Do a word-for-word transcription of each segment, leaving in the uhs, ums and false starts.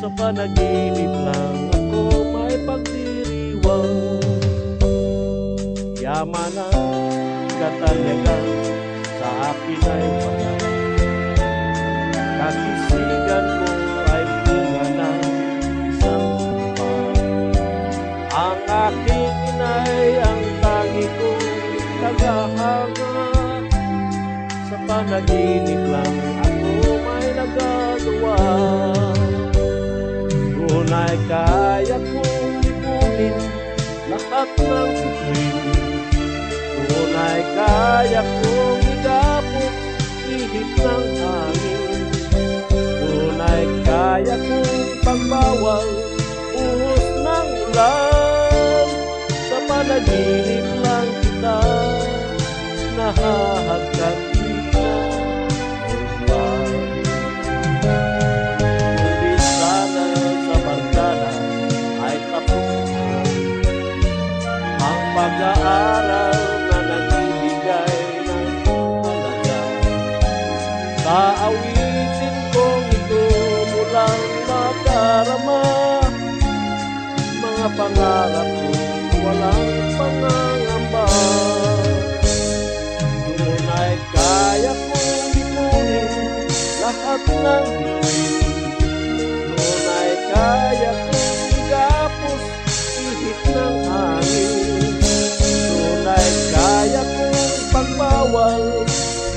sa panaginip lang ako may pagdiriwang. Yaman ang katanyagan sa akin ay pala, nakisigan ko ay bunga ng isang sumpa. Ang aking inay ang tangi ko tagahanga, sa panaginip lang ako may nagagawa. Tunay kaya kong ipunin lahat ng sukli, tunay kaya kong igapos ihip ng hangin, tunay kaya kong pagbawal uhos ng ulan. Sa panaginip lang kita nahahagkan kita ulan. Hindi sana sa pagdana ay tapos ang pag-aaral pangarap ko, walang pangangamba. Tunay kaya kong lipunin lahat ng bituin, tunay kaya kong igapos ihip ng hangin, tunay kaya kong pagbawal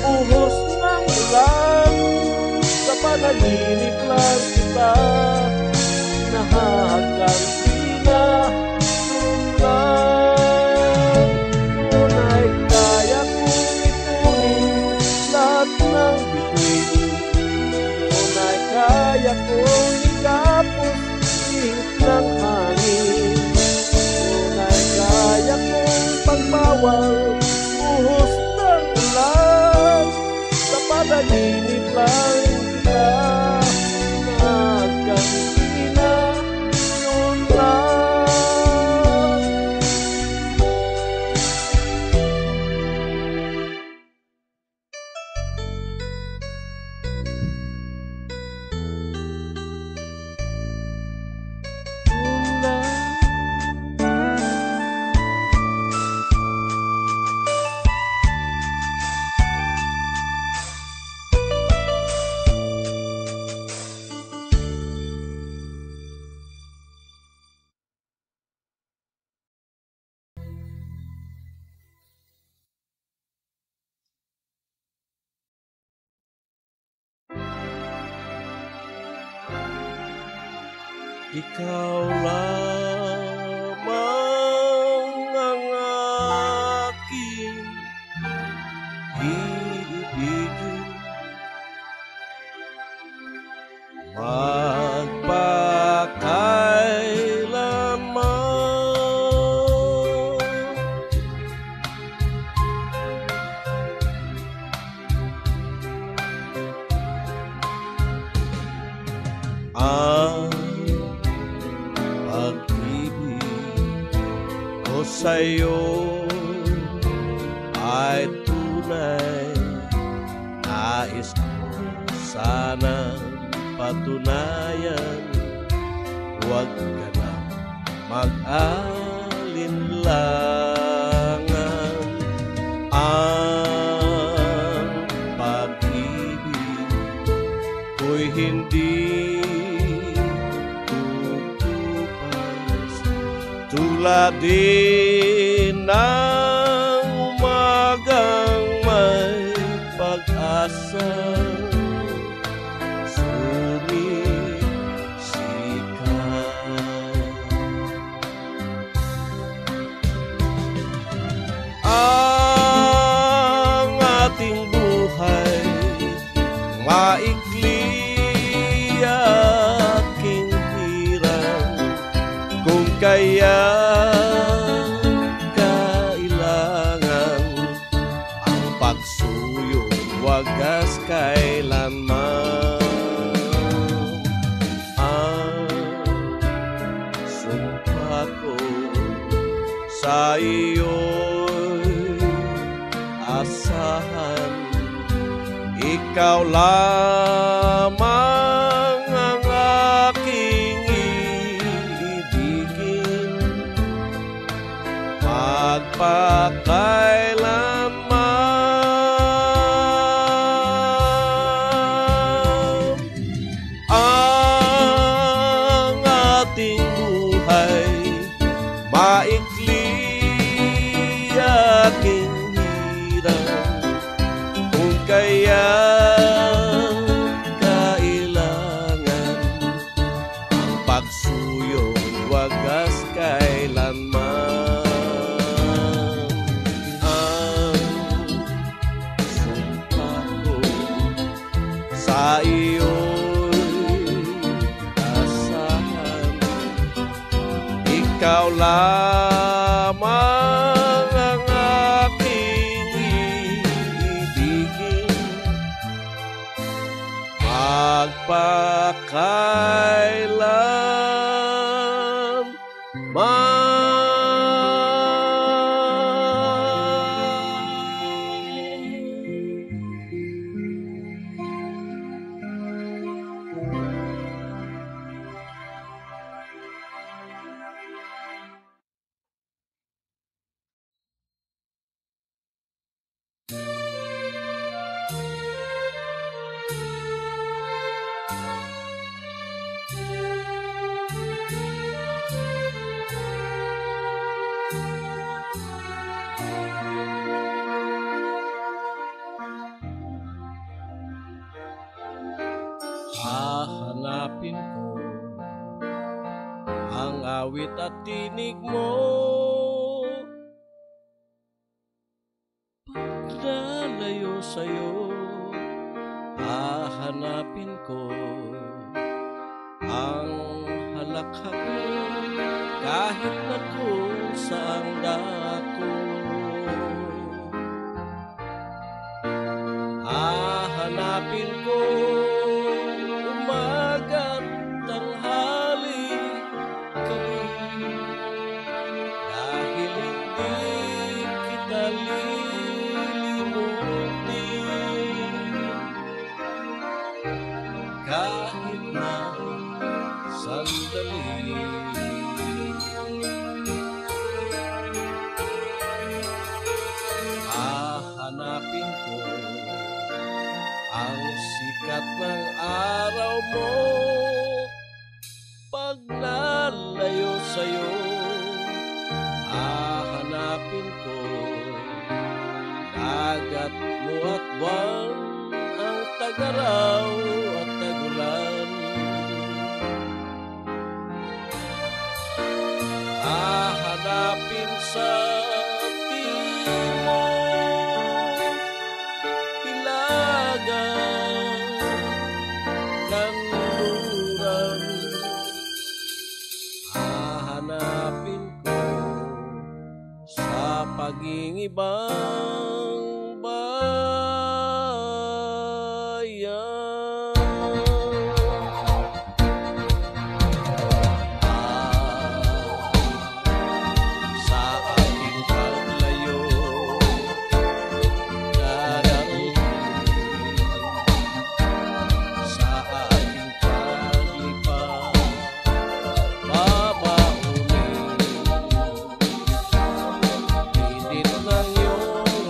uhos ng ulan. Sa panaginip lang kita nahahagkan. Tunay kaya kong ipunin lahat ng bituin, tunay kaya kong igapos ihip ng hangin, tunay kaya kong pagbawal uhos ng ulan. Sa panaginip lang kita nagkakita. Ikaulah mengangaki hidupku, magpakai lama ah. Sa'yo ay tunay, nais ko sana patunayan, huwag ka na mag-alinlangan. Ang pag-ibig ko'y hindi tulad din ng umagang may pag-asa, sumisikat ang ating buhay, maikli aking hirang kung kaya. Wagas kailanman ang sumpah ko sa iyo'y asahan. Ikaw lamang ang akin. Kaulah mengakini diri, pakailah hanapinku, ang awit at tinikmo, pagdalayo sa'yo. Hahanapin ko ang halakhak mo, kahit na kung saan dako. Hahanapin ko ng araw mo, paglalayo sa'yo. Hahanapin ko dagat mo at buwan, ang tagaraw at tagulan. Hahanapin sa pag-iibang bayan. Ah, sa ating paglayo, darating sa ating paglipat, babaunin. Nang iyong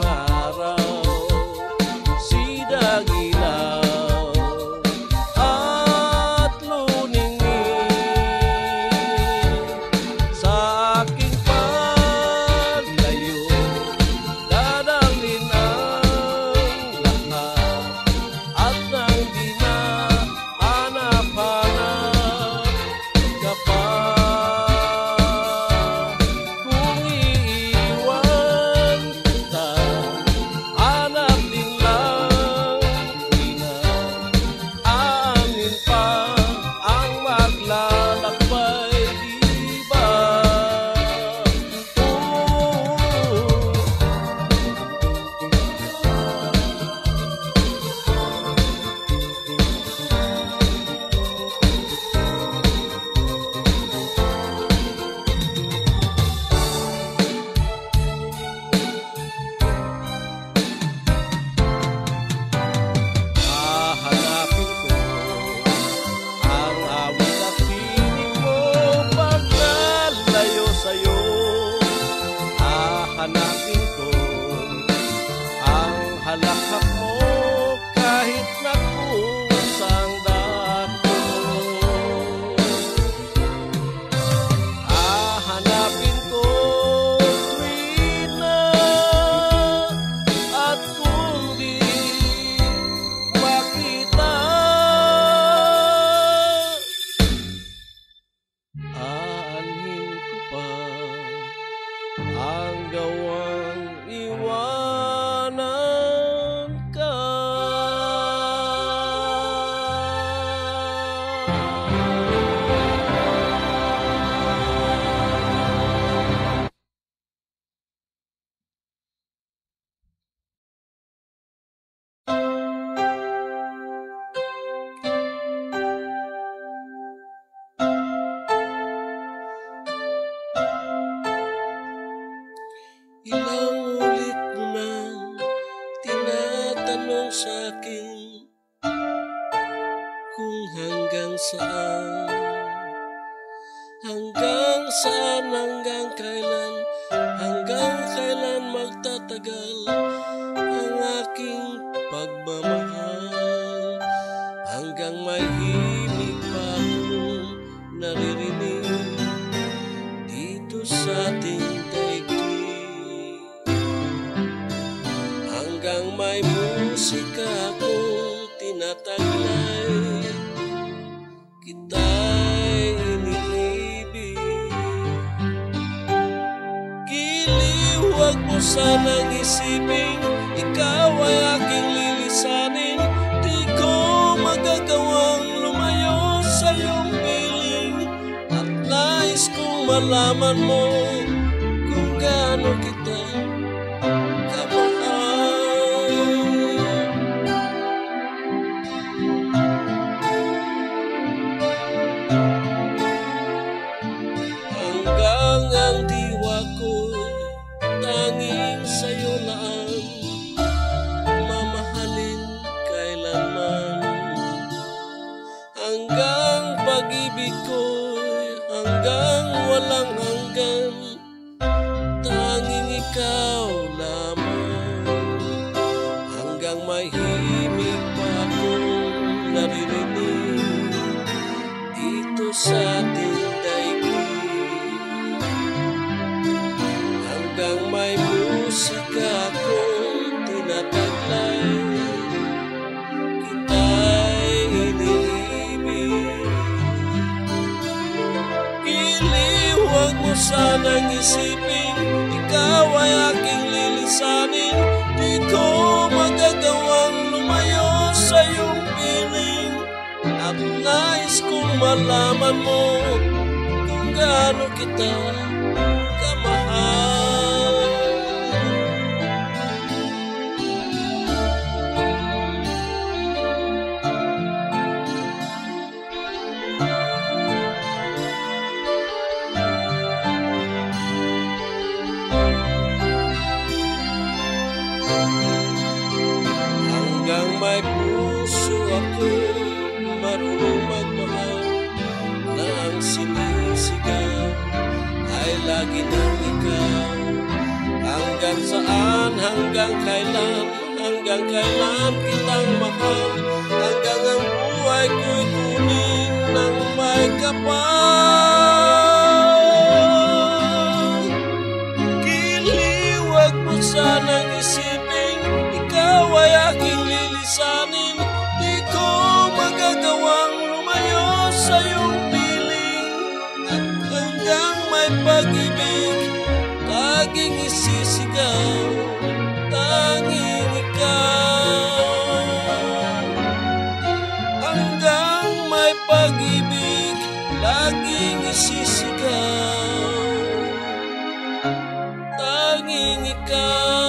hanggang saan, hanggang saan, hanggang kailan, hanggang kailan magtatagal ang aking pagmamahal, hanggang may himig pa akong naririnig dito sa ating daigdig, hanggang may musika akong tinataglay, kita'y iniibig. Giliw, wag mo sanang isipin, ikaw ay aking lilisanin. Di ko magagawang lumayo sa iyong piling, at nais kong malaman mo kung gaano kita pag-ibig ko'y hanggang walang hanggan, tanging ikaw lamang, hanggang may himig pa akong naririnig dito sa ating daigdig, hanggang may musika akong tinataglay. Sanang isipin, ikaw ay aking lilisanin. Di ko magagawang lumayo sa iyong piling, at nais kong malaman mo kung gaano kita kamahal. Hanggang may puso ako marunong magmahal, na ang sinisigaw ay lagi ng ikaw. Hanggang saan, hanggang kailan, hanggang kailan kitang mahal, hanggang ang buhay ko'y kunin ng may kapal. Giliwag mo sanang isipin, ikaw ay aking lilisanin. Di ko magagawang lumayo sa iyong piling, at hanggang may pag-ibig, tanging isisigaw, tanging ikaw. Hanggang may pag-ibig, laging isisigaw, tanging ikaw.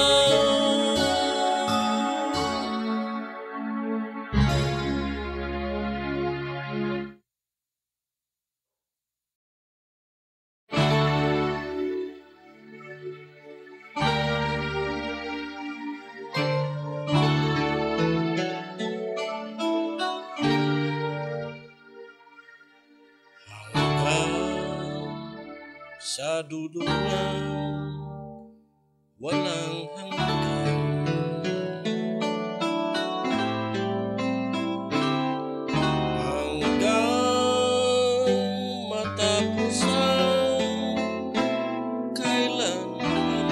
Sa dudulang walang hanggan, hanggang matapos ang kailanman,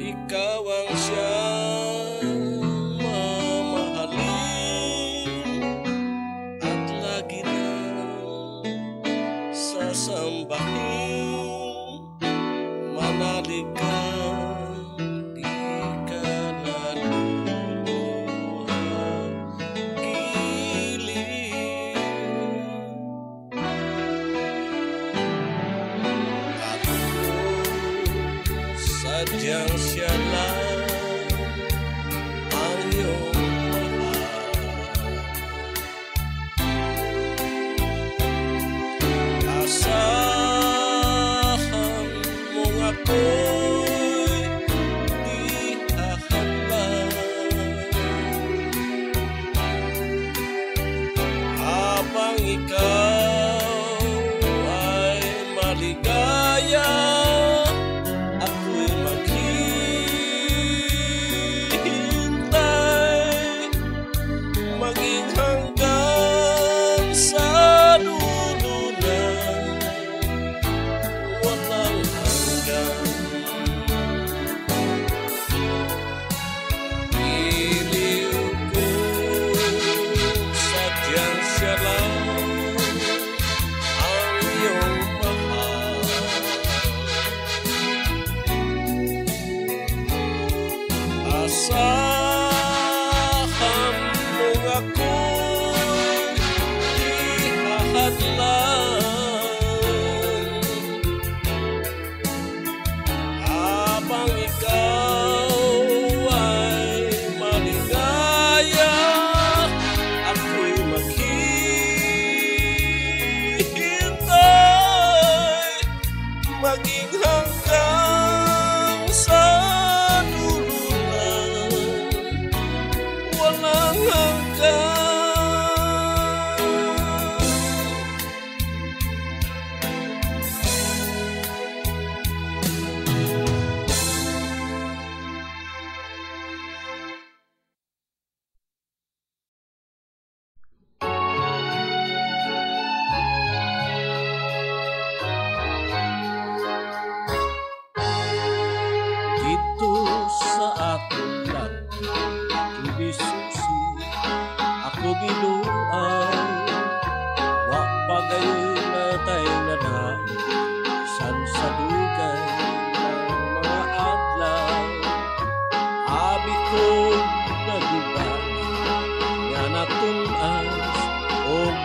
ikaw ang siyang mamahalin. Sambahin, manalig ka, di ka naluluha. Giliw, ako sadyang siya lang ang iyong asahan mo ako.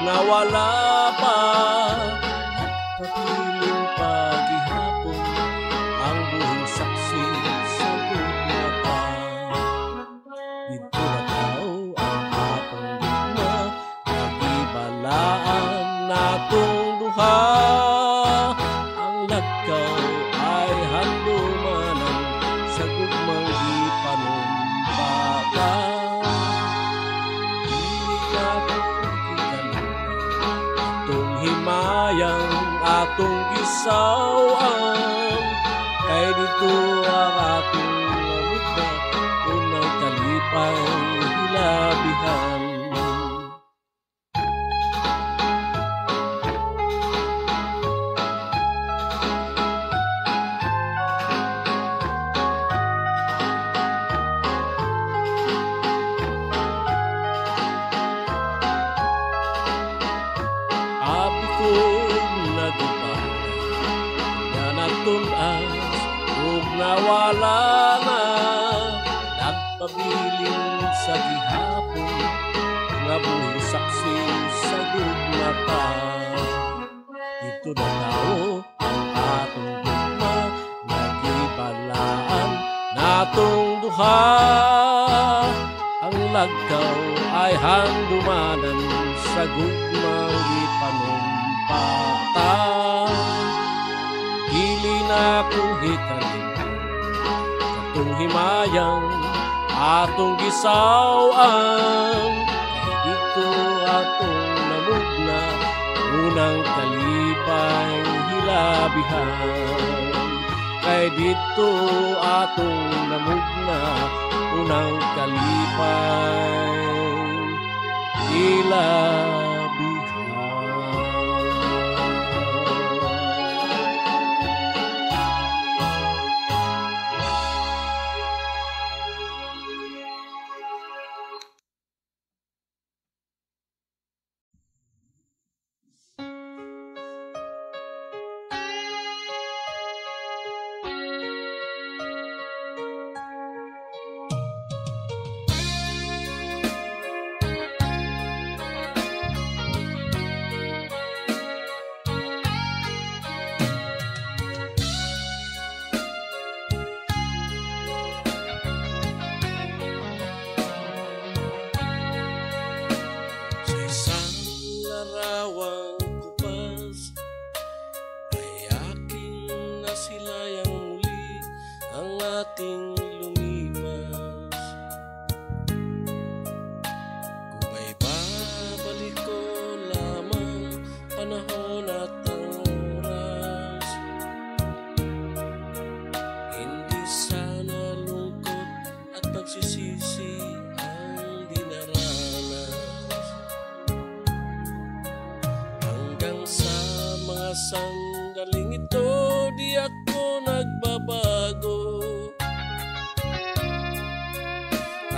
Nawala pa at patiling paghihapon ang buong saksi sa gugmata. Dito na tao ang atong gugma, nagibalaan natong duha. Ang lagkaw ay handumanan sa gugmang di panumbata. Yang atong gisawang kay dito ang atong mamita unang kalipang hilabihan. Nawala na nagpabiling sa gihapon nga buhing saksi sa gugmata. Dito na tao ang atong gugma, nagibalaan natong duha. Ang lagkaw ay handumanan sa gugmang ipanumpata. Dili na kong hikarin atong himayang atong gisawang kay dito atong namugna unang kalipang hilabihan. Kay dito atong namugna unang kalipang hilabihan.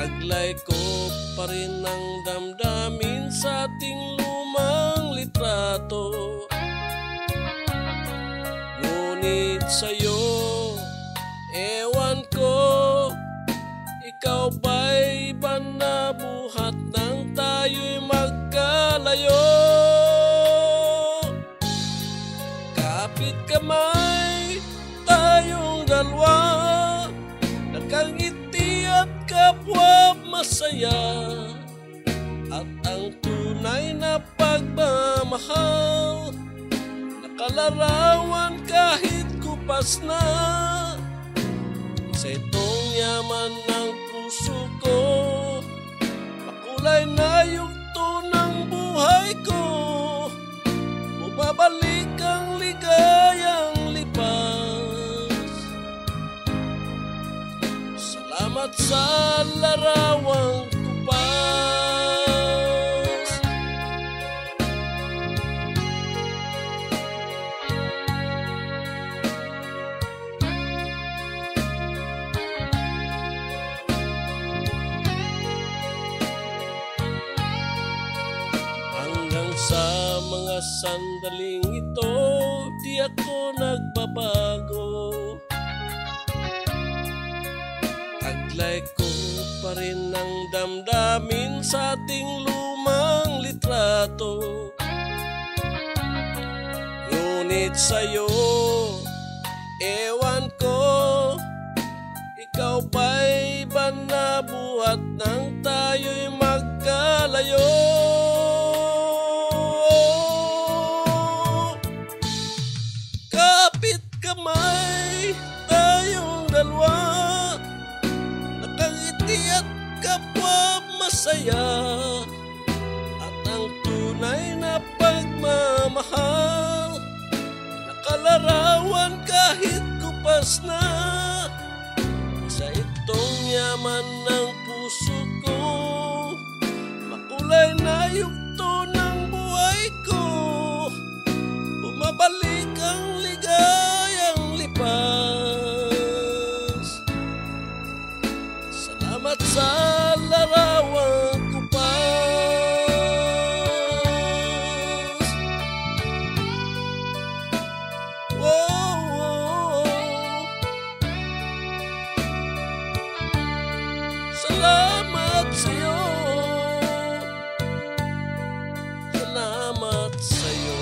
Taglay ko pa rin ang damdamin sa ating lumang litrato, ngunit sa'yo, ewan ko, ikaw ba'y panabuhat nang tayo'y magkalayo? Kapit kamay tayong dalawa, nakangiti kapwa masaya, at ang tunay na pagmamahal nakalarawan kahit kupas na. Sa itong yaman ng puso ko, makulay Pinayugto ng buhay ko, bumabalik ang ligayang lipas. Salamat sa larawang kupas. Hanggang sa mga sandaling ito, di ako nagbabago. Taglay ko pa rin ang damdamin sa ating lumang litrato. Ngunit sa'yo, ewan ko, ikaw ba'y banabuhat nang tayo'y magkalayo? Kapit kamay tayong dalawa, at kapwa masaya, at ang tunay na pagmamahal nakalarawan kahit kupas na sa itong yaman ng puso ko. Makulay na yugto ng buhay ko, bumabalik ang ligayang lipas. Salamat sa larawang kupas. Oh, oh, oh. Salamat sa'yo, salamat sa'yo.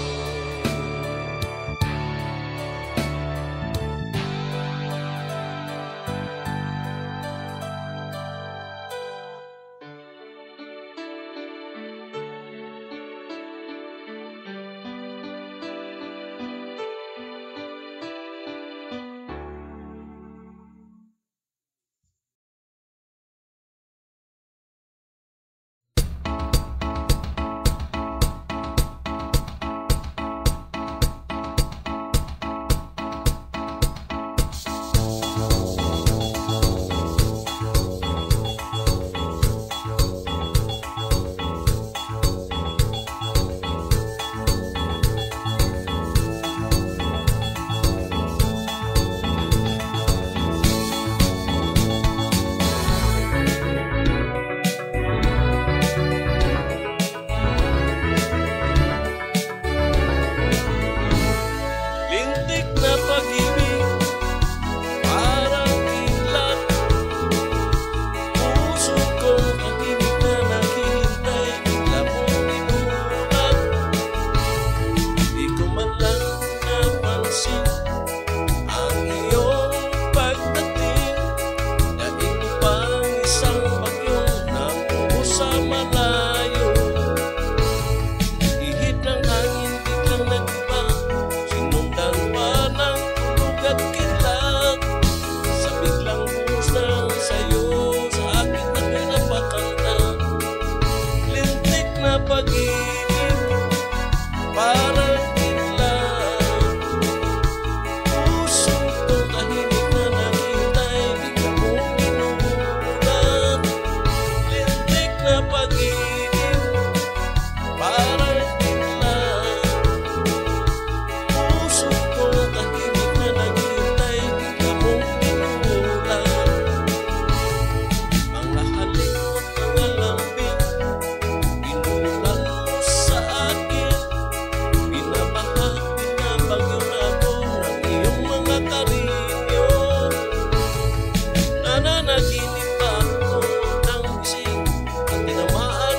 Nananaginip ako ng isip at tinamaan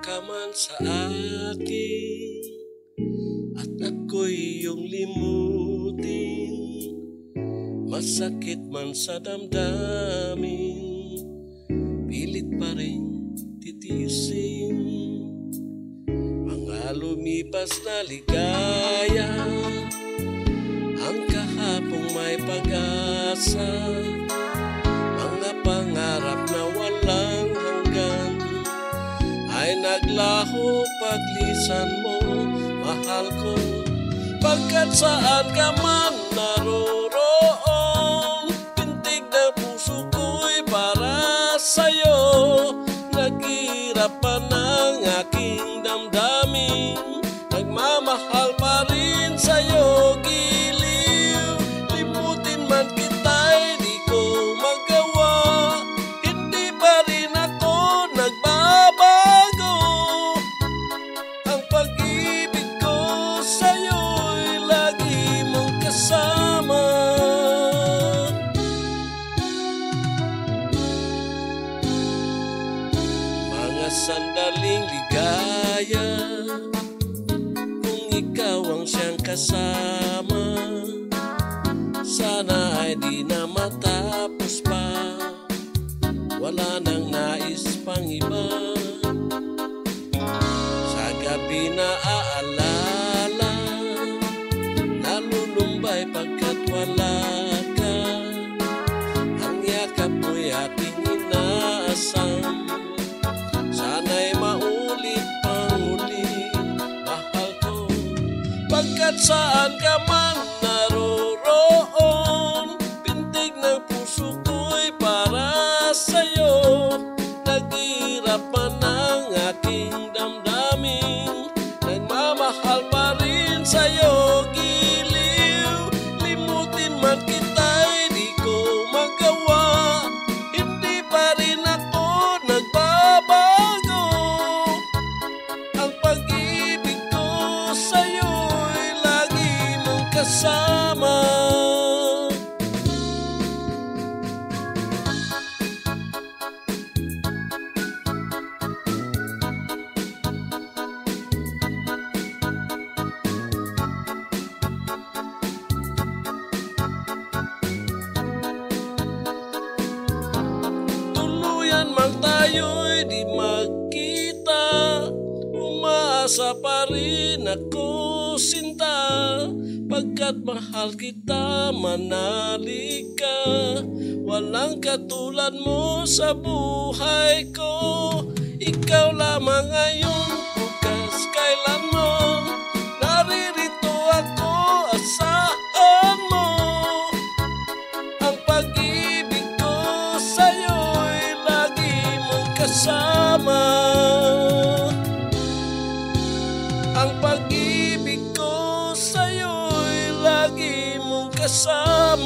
kaman sa akin at ako'y iyong limutin, masakit man sa damdamin, pilit pa rin titiisin. Mga lumipas na ligaya, ang kahapong may pag-asa, mga pangarap na walang hanggan ay naglaho paglisan mo, mahal ko, pagkat saan ka man naroroon, pintig na puso ko'y para sa'yo. Naghihirapan ang aking damdamin, nagmamahal pa rin sa'yo, giliw. Limutin man kita'y di ko magawa, hindi pa rin ako nagbabago. Ang pag-ibig ko sa'yo'y lagi mong kasama. Mga sandaling ligaya, ikaw ang siyang kasama, sana ay di na matapos pa, wala nang nais pang iba. Sa gabi na aalala, nalulumbay pagkat wala ka, ang yakap mo'y ating inaasam, sana'y maulit pang uli. Pagkat saan ka man naroroon, pintig ng puso ko'y para sa'yo. Naghihirapan ang aking damdamin, nagmamahal pa rin sa'yo, giliw. Limutin man kita'y di ko magawa, hindi pa rin ako nagbabago. Ang pag-ibig ko sa'yo kasama. Tuluyan man tayo'y di magkita, umaasa pa rin ako sinta, pagkat mahal kita, manali ka, walang katulad mo sa buhay ko. Ikaw lamang ngayon, bukas kailan mo, naririto ako, asahan mo. Ang pag-ibig ko sa'yo'y lagi mong kasama. Ang pag-ibig ko sa'yo lagi mong kasama. Oh,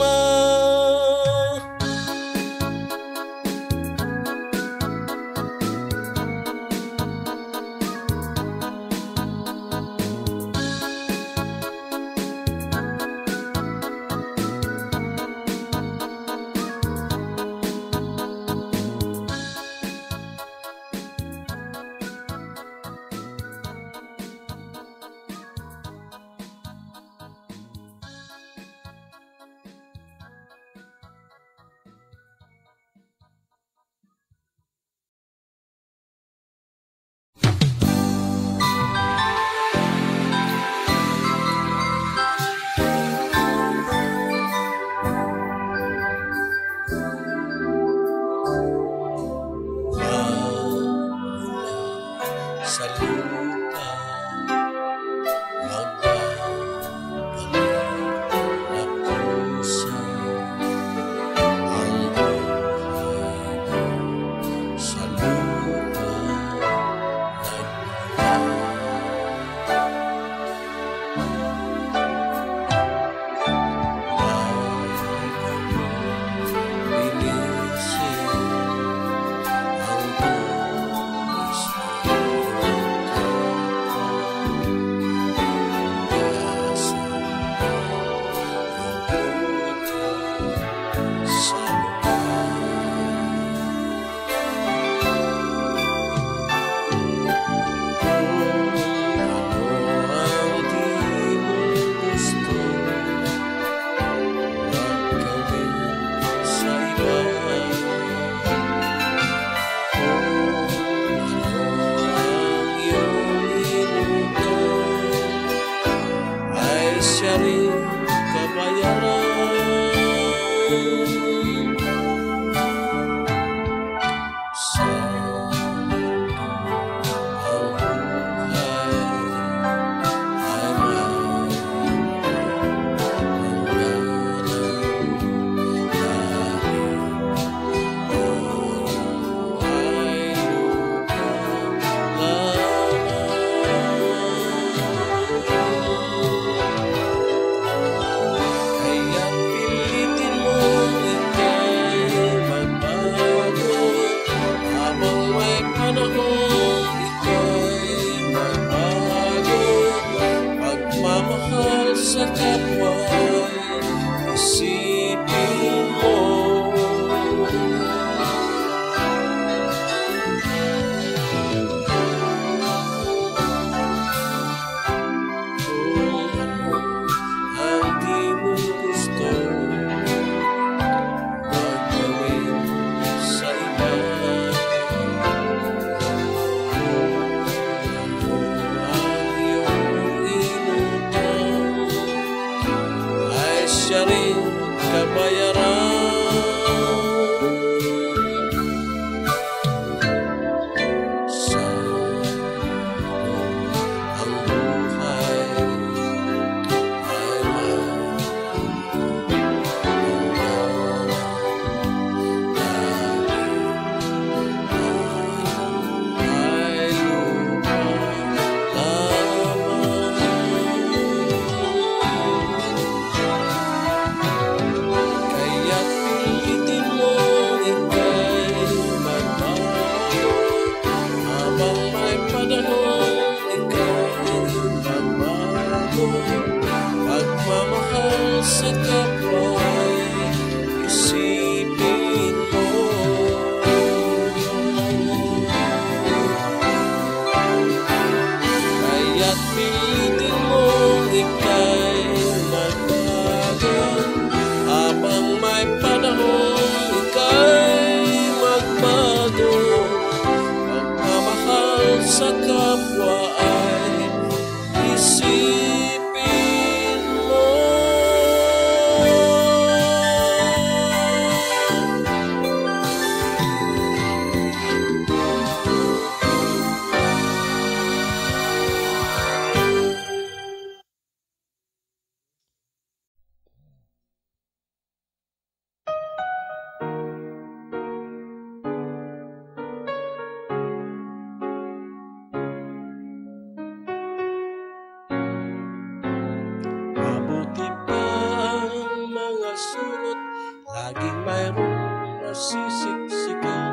Laging mayroong nasisiksikan,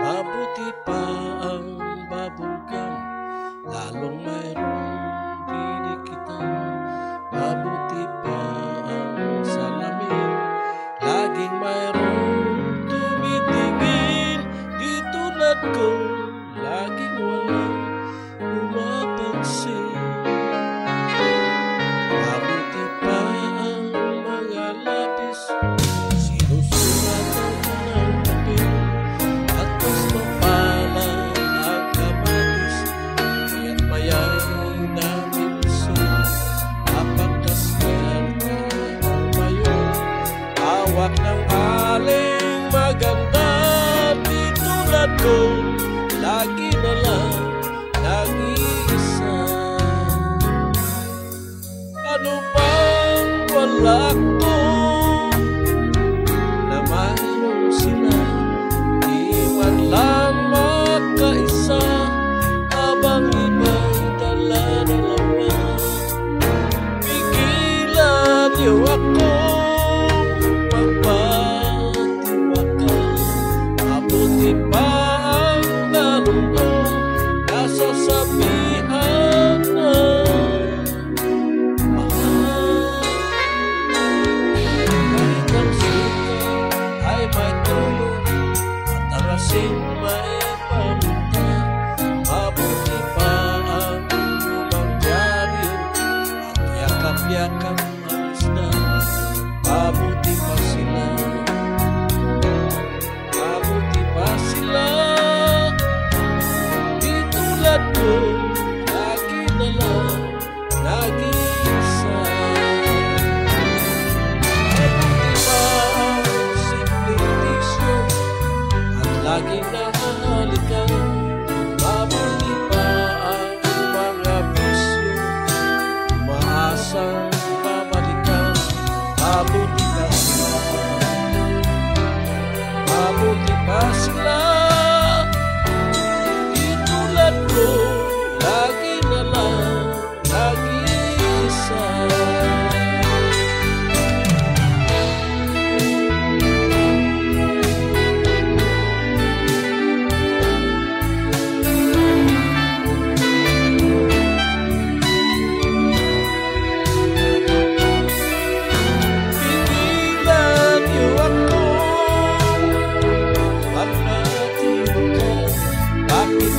mabuti pa ang babugan, lalong mayroong didikitan, mabuti pa ang salamin. Laging mayroong tumitingin, di tulad ko laging walang pumapansin. Ng aling maganda, di tulad ko, lagi na lang nag-iisa. Ano bang wala ko na mayroon sila, di man lang magkaisa, habang iba dala nila pa. Pigilan niyo ako, yakap alis na, mabuti pa sila, mabuti pa sila, di tulad ko, lagi na lang nag-iisa. Mabuti pa ang siplitisyo at lagi na halikan, mabuti pa ang mga bisyo, umaasa sila, di tulad ko, lagi na lang nag-iisa.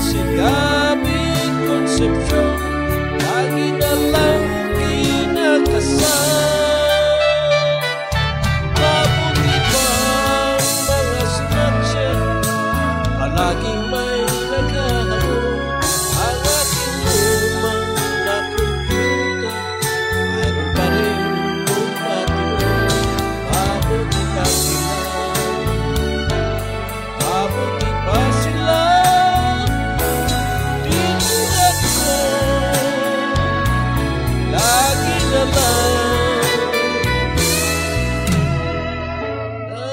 Sigabing konsepsyon, lagi na lang kinakasal. Mabuti pa ang mga structure, palaging may nagkakaroon. Ang aking lumang na computer, mayroon pa rin kumpatiyon. Mabuti pa sila, mabuti pa sila, lagi na lang nag-isa. Oh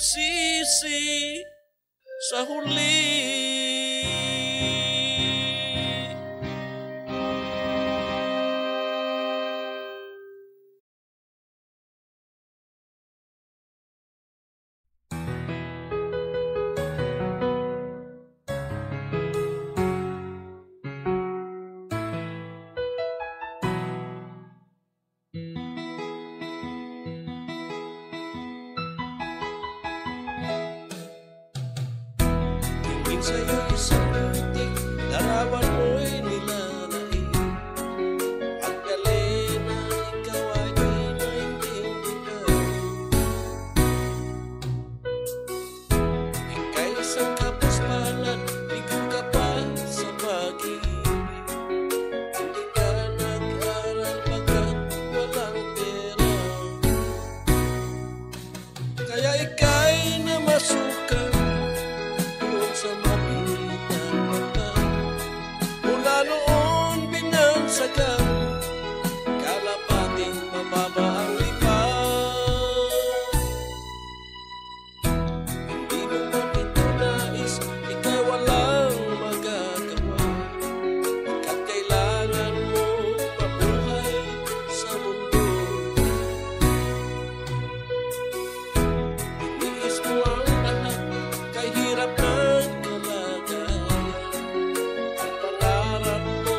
nagsisi sa huli. Sa'yo isang putik, larawan mo'y nilalait. Ang galing na ikaw ay di na intindihan. Ika'y isang kapuspalan, ligaw ka pa sa pag-ibig. Hindi ka nag-aral pagkat walang pera, kaya ika'y namasukan doon sa mga sagang kalapating mababa ang lipaw. Hindi mo man ito nais, ikaw walang magagawa, at kailangan mo mabuhay sa mundo. Iniis mo ang lahat, kahirap ng kalagayan, at pangarap mo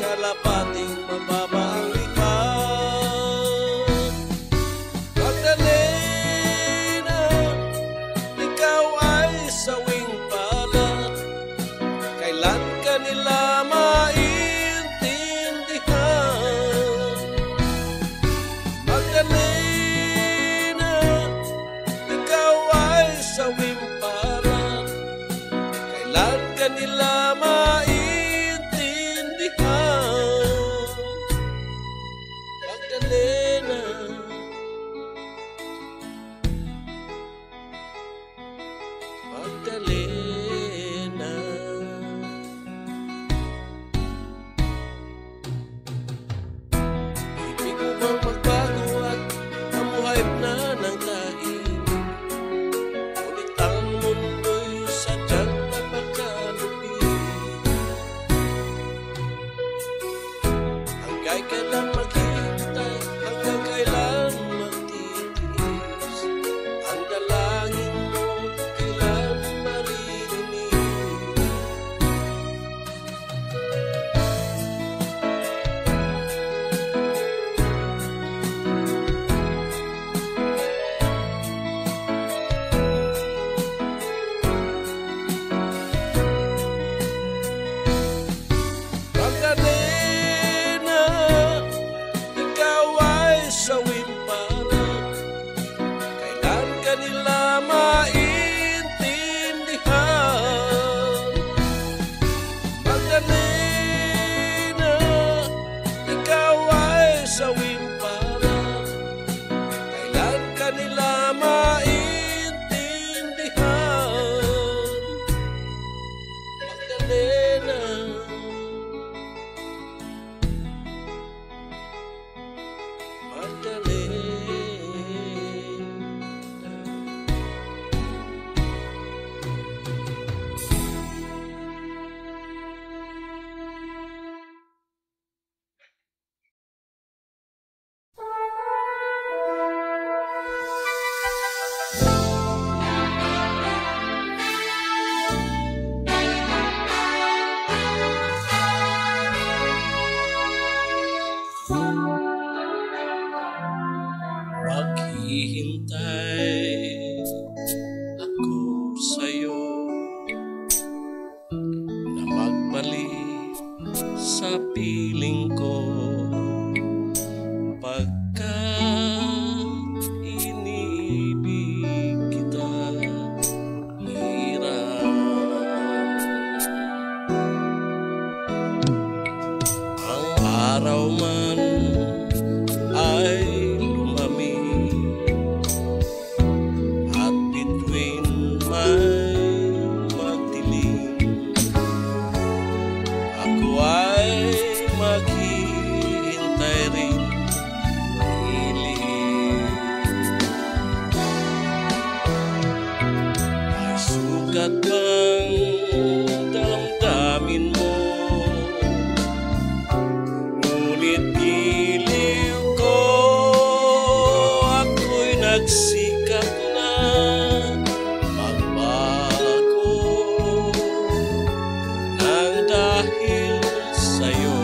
kalapating mababa ang lipaw. Magdalena, ikaw ay sawing palat, kailan ka nila maintindihan? Magdalena, ikaw ay sawing palat, kailan ka nila maintindihan? Magdalena, ibig mo bang magbago at mamuhay na ng tahimik? Ngunit ang mundo'y sadyang napakalupi. Hanggang kailan maghintay, hanggang kailan magtitiis? Ang dalangin mo kailan maririnig? Magdalena, ikaw ay sawing palat, kailan ka nila maintindihan? Magdalena, ikaw ay sawing palat, kailan ka nila maintindihan? Magdalena, maghihintay ako sa'yo na magbalik sa piling ko, pagkat iniibig kita hirap. Ang araw man ay lumamig at ikatkan dalam daminmu, ngunit giliw ko ako'y nagsikat na magbago nang dahil sa'yo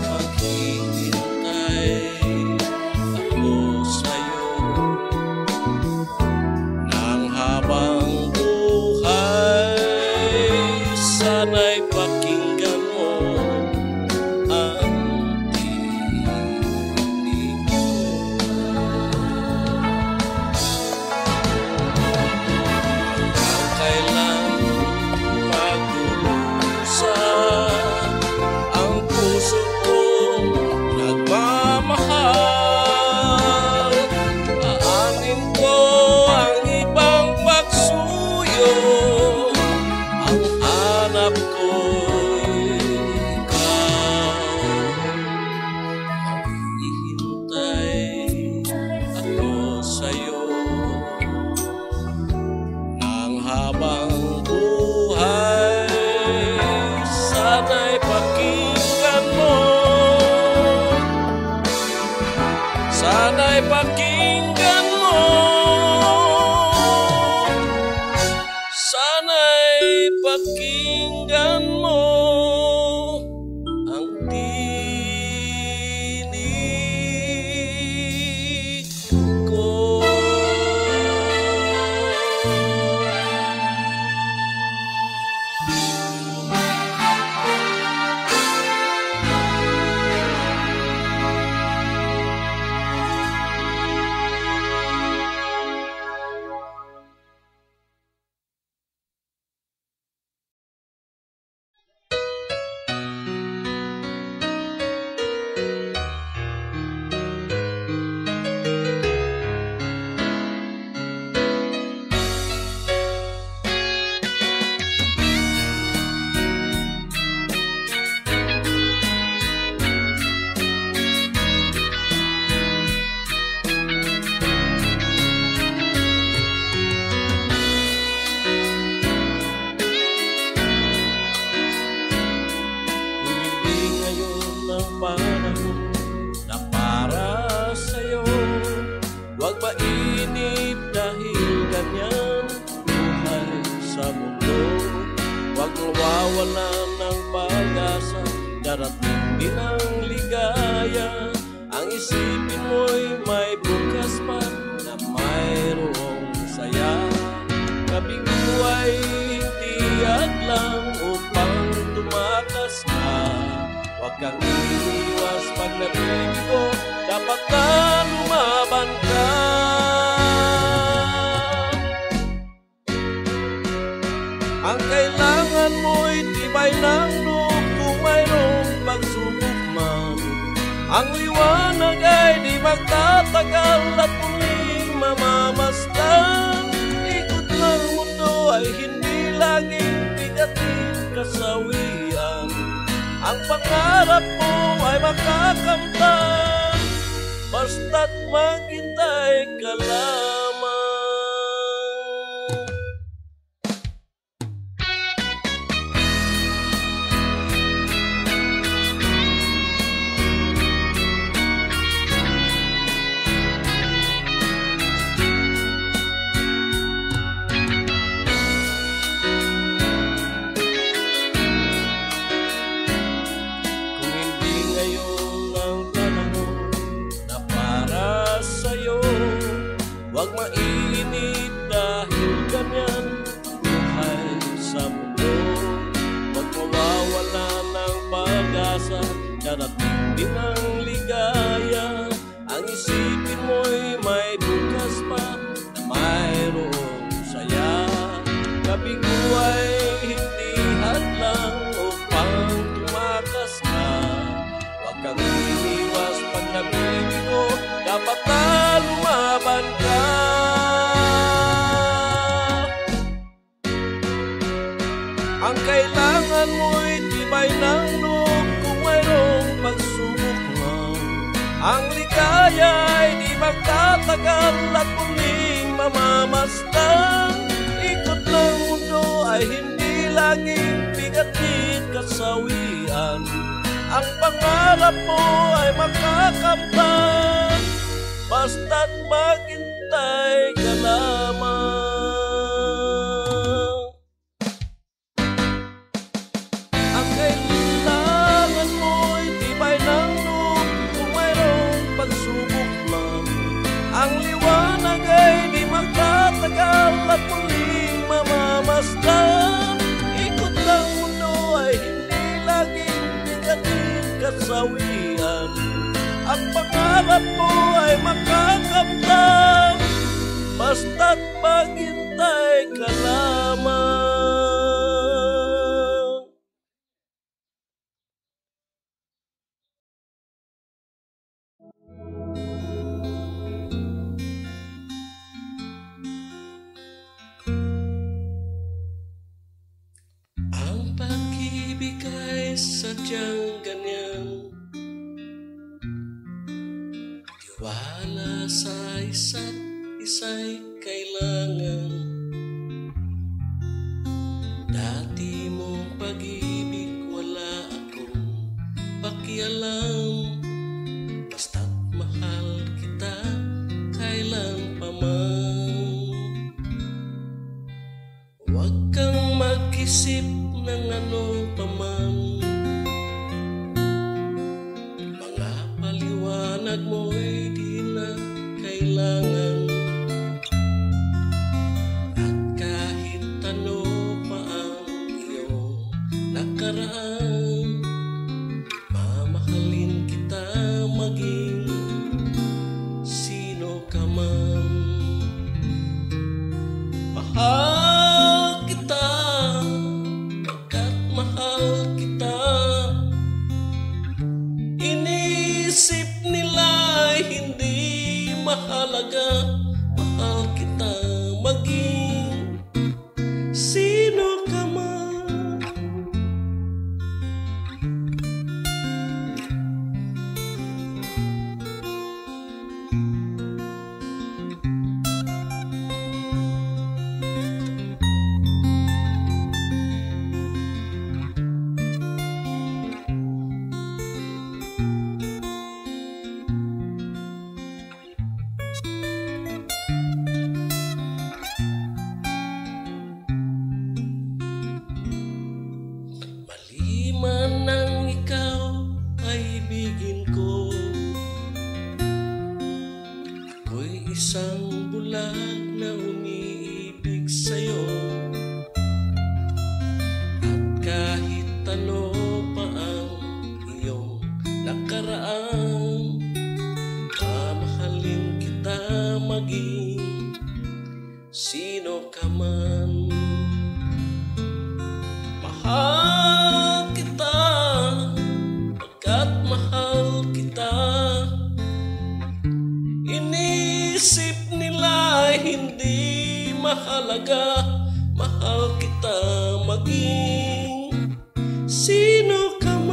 maghihintay ako sa'yo nang habang buhay. Sana'y pakinggan mo ang tinig ko. Kailan magulusa ang puso ko nagmamahal, aanin ko ang ibang magsuyo, ang hanap ko'y ikaw, maghihintay ako sa'yo nang habang buhay. Sana'y pakinggan mo, sana'y pakinggan mo, sana'y pakinggan mo ang tinig ko. Wala ng pag-asa, darating din ang ligaya. Ang isipin mo'y may bukas pa na mayroong saya. Kabigo ay tiyag lang upang tumakas ka. Huwag kang iiwas pag nabig ko, dapat ka lumaban ka. Ang kailangan mo'y tibay ng loob kung mayroong pagsubok man. Ang liwanag ay di magtatagal at muling mamamasdan. Ikot ng mundo ay hindi laging bigating kasawian. Ang pangarap mo ay makakamtan, basta't maghintay ka lang. Huwag mainit dahil ganyan buhay sa mundo. Huwag mawawala ng pag-asa, darating din ang ligaya. Ang isipin mo'y may bukas pa na mayroong saya. Kabigo ay hindi hadlang upang tumakas ka. Huwag kang iiwas pag nabibigo, dapat na lumaban ka. Ang kailangan mo'y tibay ng loob kung mayroong pagsubok man. Ang ligaya ay di magtatagal at muling mamamasdan. langit, tingatid kasawian. Ang pangarap mo ay makakamtan, basta't maghintay ka lamang. Ang kailangan mo'y tibay ng loob, kung mayroong pagsubok lang. Ang liwanag ay di magtatagal at muling mamamasdan. Ikot ng mundo ay hindi laging bigatin kasawian. Ang pangarap mo ay makakamtan, basta't maghintay ka lamang. Sadyang ganyan, tiwala sa isa't isa'y kailangan. Dati mong pag-ibig wala akong pakialam, basta't mahal kita kailan pa man. Huwag kang mag-isip ng ano pa man, mo'y di na kailangan. At kahit ano pa ang iyong nakaraan, mamahalin kita maging sino ka man. Mahal kita, pagkat mahal kita, inisip nila hindi mahalaga. Mahal kita maging sino ka man. Isang bulag na umiibig sa'yo, at kahit ano pa ang iyong nakaraan, mamahalin kita maging sino ka man. Mahal kita, pagkat mahal kita, isip nila hindi mahalaga. Mahal kita maging sino ka man.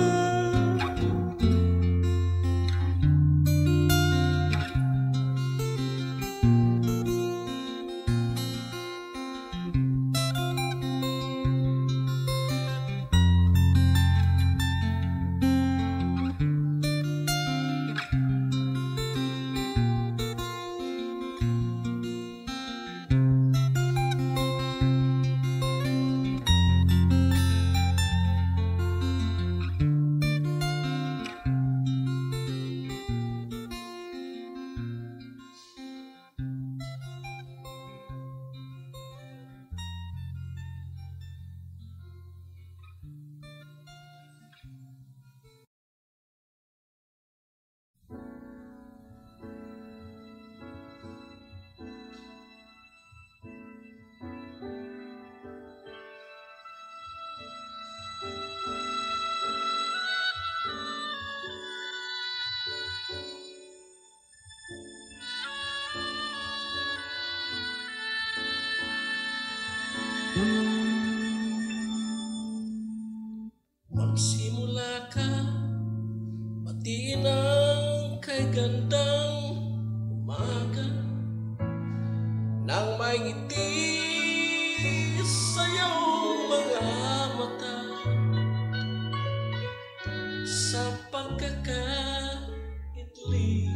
Magsimula ka, pati ng kay gandang umaga, nang may ngiti sa'yong mga kota sapang kakak itli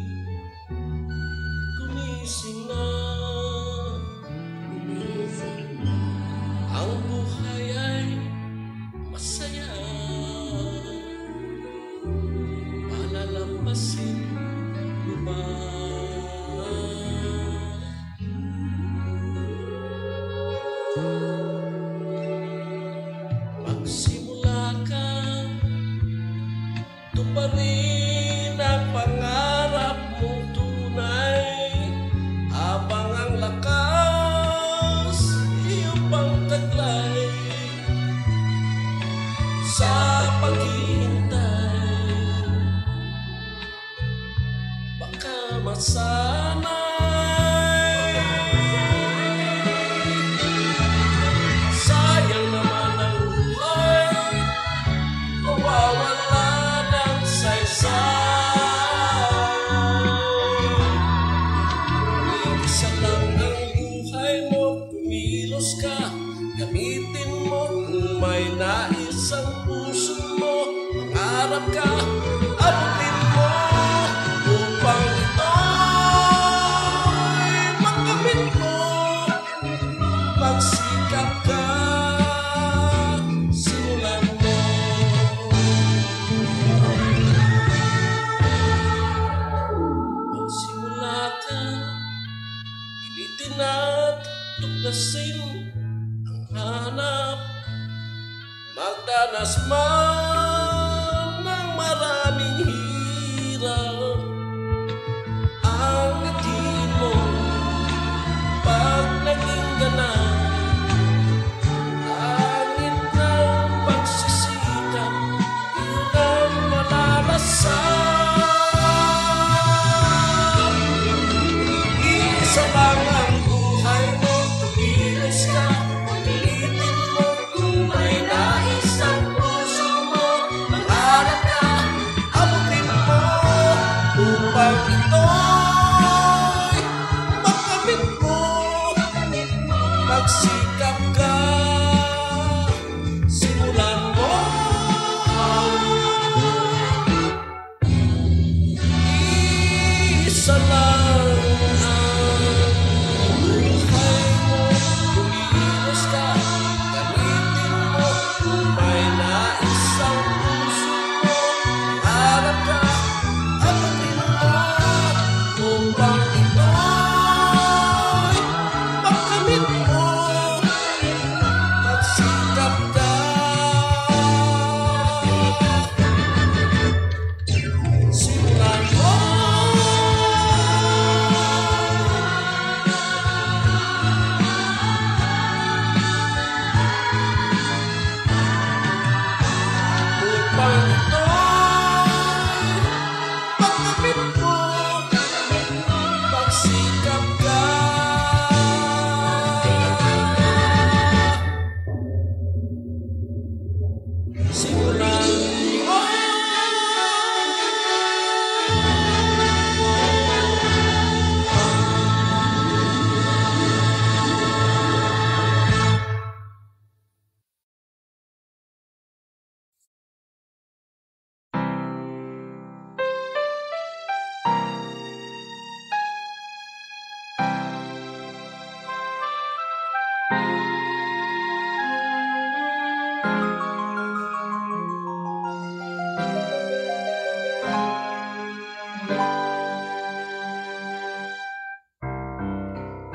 kumisina kumisina ang buhay ay masaya palalampasin lumang. Magsimula ka, tuparin ang pangarap mong tunay, habang ang lakas iyong pangtaglay sa paghihintay. Baka masana gamitin mo kung may nais ang puso mo, pangarap ka, abutin mo upang ito'y makamit mo. Pagsikap ka, simulan mo. Magsimula ka, pilitin at tuklasin hanap, magdanas man ng maraming hirap, ang natin mo pag naging ganap, langit ng pagsisikap, hintang malalasan. Isa lang ang buhay mo, tumilis ka. Pagsikap ka, simulan mo. Isa lang ang buhay mo, kumilos ka, gamitin mo. Kung may nais ang puso mo, harap ka, abutin mo. Kung bang ito'y makamit mo,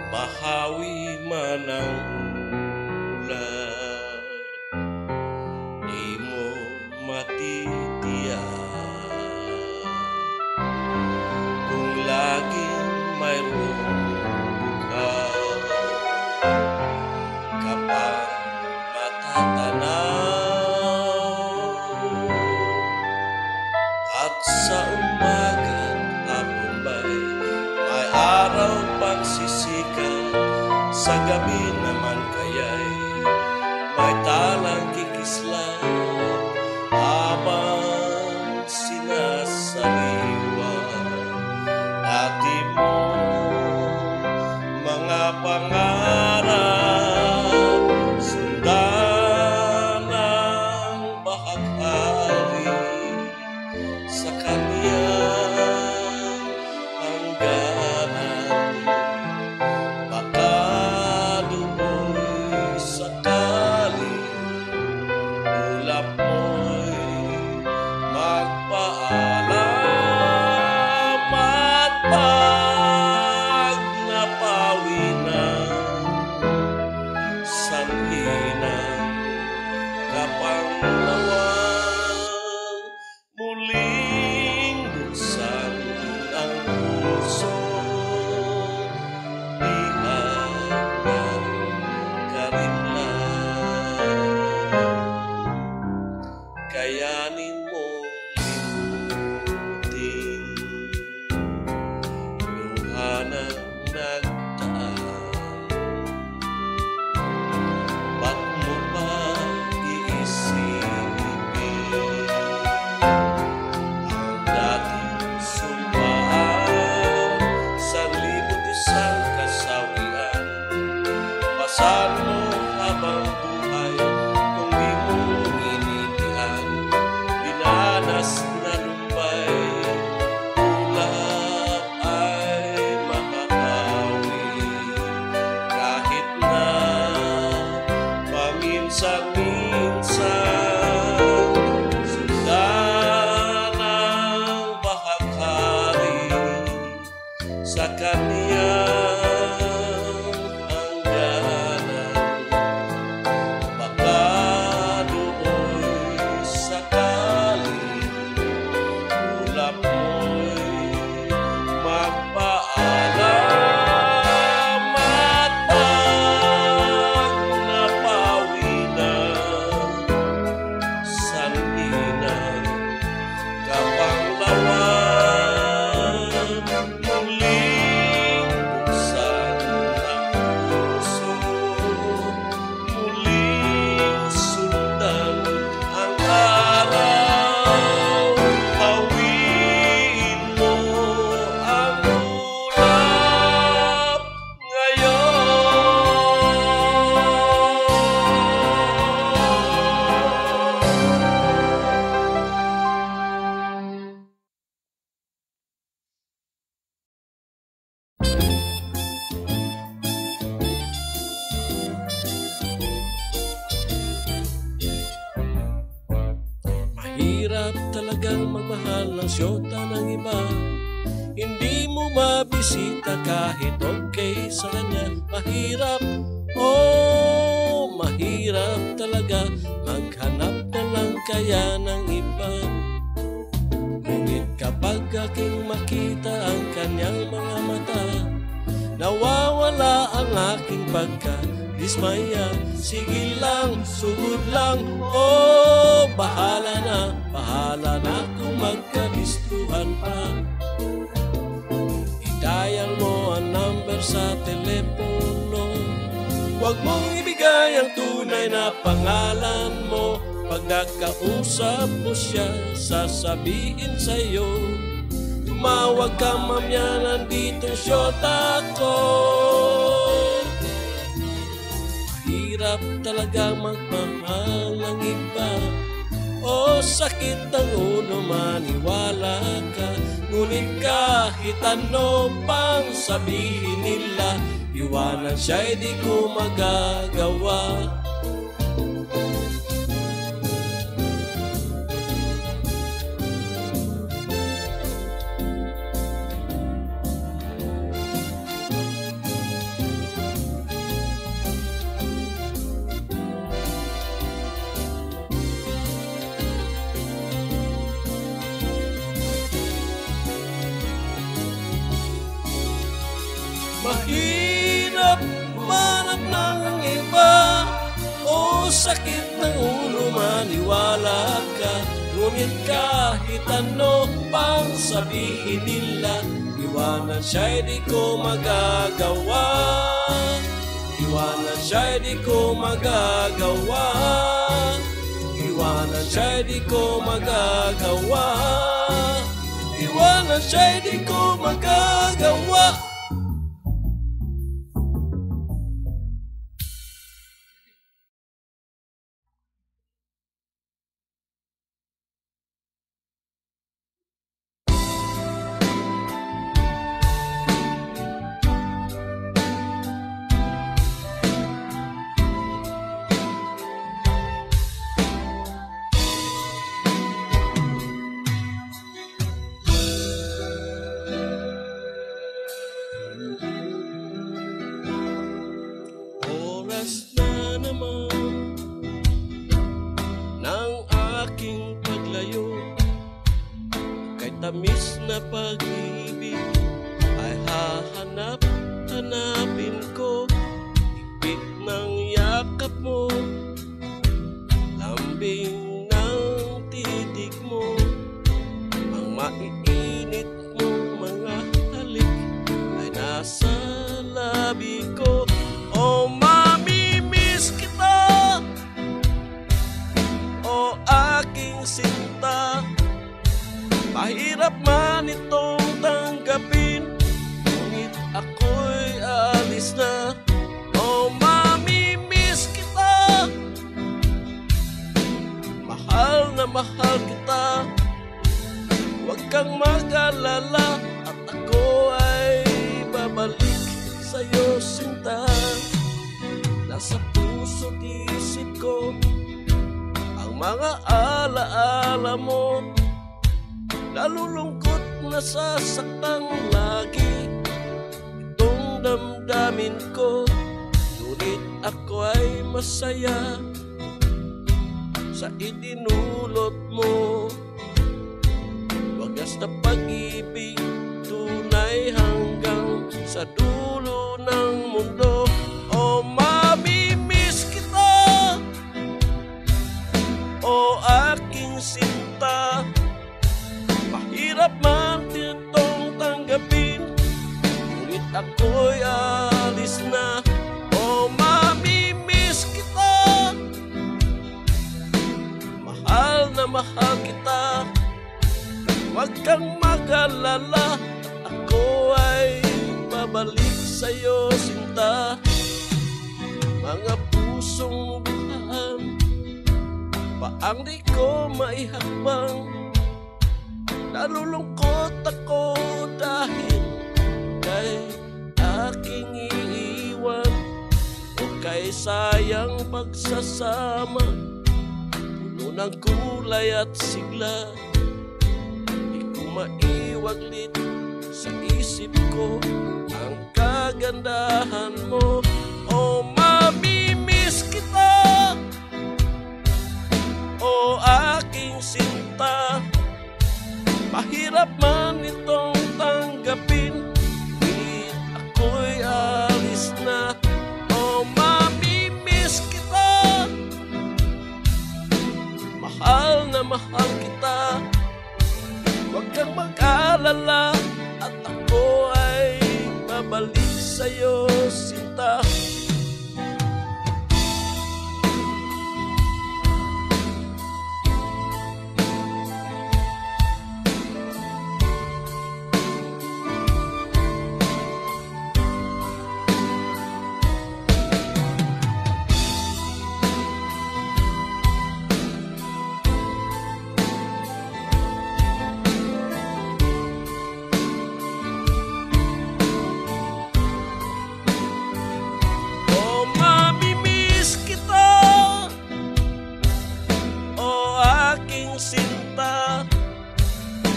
mahawi man ang ulan, di mo matitiyak kung laging mayroon ka kapag matatanaw at sa umaga tapumbay may araw pang sisikat. Sa gabi naman kaya'y may talang kikislap habang sinasariwa dati mo mga pangarap. Sundan na Kasalo habang buhay kung di mo initihan, dinanas na lumpay, mula ay makakawi. Kahit na paminsan-minsan, sundan ang bahagari sa kanya. Talagang magmahal ng siyota ng iba, hindi mo mabisita kahit okay sa kanya. Mahirap, oh mahirap talaga, maghanap na lang kaya ng iba. Ngunit kapag aking makita ang kanyang mga mata, nawawala ang aking pagka-dismaya. Sige lang, sugod lang, oh bahala na, bahala na kung magkagistuhan pa. I-dial mo ang number sa telepono, huwag mong ibigay ang tunay na pangalan mo. Pag nakausap mo siya, sasabihin sa'yo, tumawag ka mamaya, nandito ang siyota ko. Mahirap talaga magmahal ng iba, o sakit ang ulo, maniwala ka. Ngunit kahit ano pang sabihin nila, iwanan siya, di ko magagawa. Mahirap manap ng iba, o sakit ng ulo, maniwala ka. Ngunit kahit ano pang sabihin nila, iwanan siya'y di ko magagawa. Iwanan siya'y di ko magagawa. Iwanan siya'y di ko magagawa. Iwanan siya'y di ko magagawa. Tamis na pag-ibig ay hahanap, hanapin ko. Ipit ng yakap mo, lambing ng titig mo, ang maiinit mong mga halik ay nasa labi ko. Oh, mamimiss kita, oh aking sinta. Mahirap man itong tanggapin, ngunit ako'y aalis na. Oh, mami! mahal kita wag kang magalala at ako ay babalik sa'yo sinta. Nasa puso't isip ko ang mga alaala mo, nalulungkot na sasaktan lagi itong damdamin ko, ngunit ako ay masaya sa idinulot mo. Wagas na pag-ibig, tunay hanggang sa dulo ng mundo. Oh, mamimiss kita, oh, aking sinta. Mahirap man itong tanggapin, ngunit ako'y alis na. Oh, mamimiss kita, mahal na mahal kita. Wag kang mag-alala, ako ay babalik sa'yo sinta. Mga pusong bukaan, paang di ko maihakbang. Nalulungkot ako dahil kay aking iiwan o kay sayang pagsasama, puno ng kulay at sigla. Maiwaglit sa isip ko ang kagandahan mo. Oh, mamimiss kita, oh, aking sinta. Mahirap man itong tanggapin, ngunit ako'y alis na. Oh, mamimiss kita, mahal na mahal kita. Wag kang mag-alala at ako ay babalik sa'yo sinta.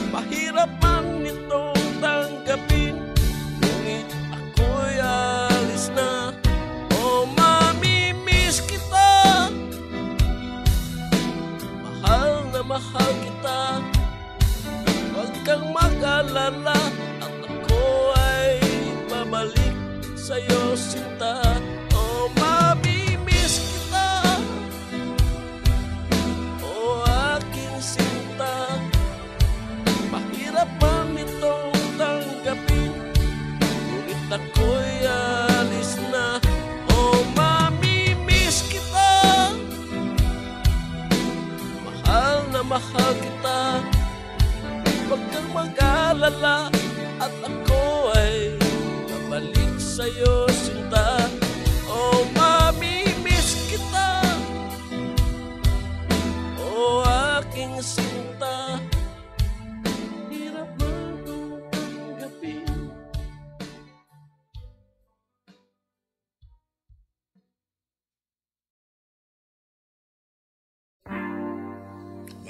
Mahirap man itong tanggapin, ngunit ako'y alis na. Oh, mamimiss kita, mahal na mahal kita. Wag kang mag-alala at ako ay babalik sa'yo sinta. Oh, mamimiss kita, oh, aking sinta. Mahirap itong tanggapin, ngunit ako'y alis na. Oh, mamimiss kita, mahal na mahal kita. Wag kang mag-alala at ako ay babalik sa'yo sinta. Oh, mamimiss kita, oh, aking sinta.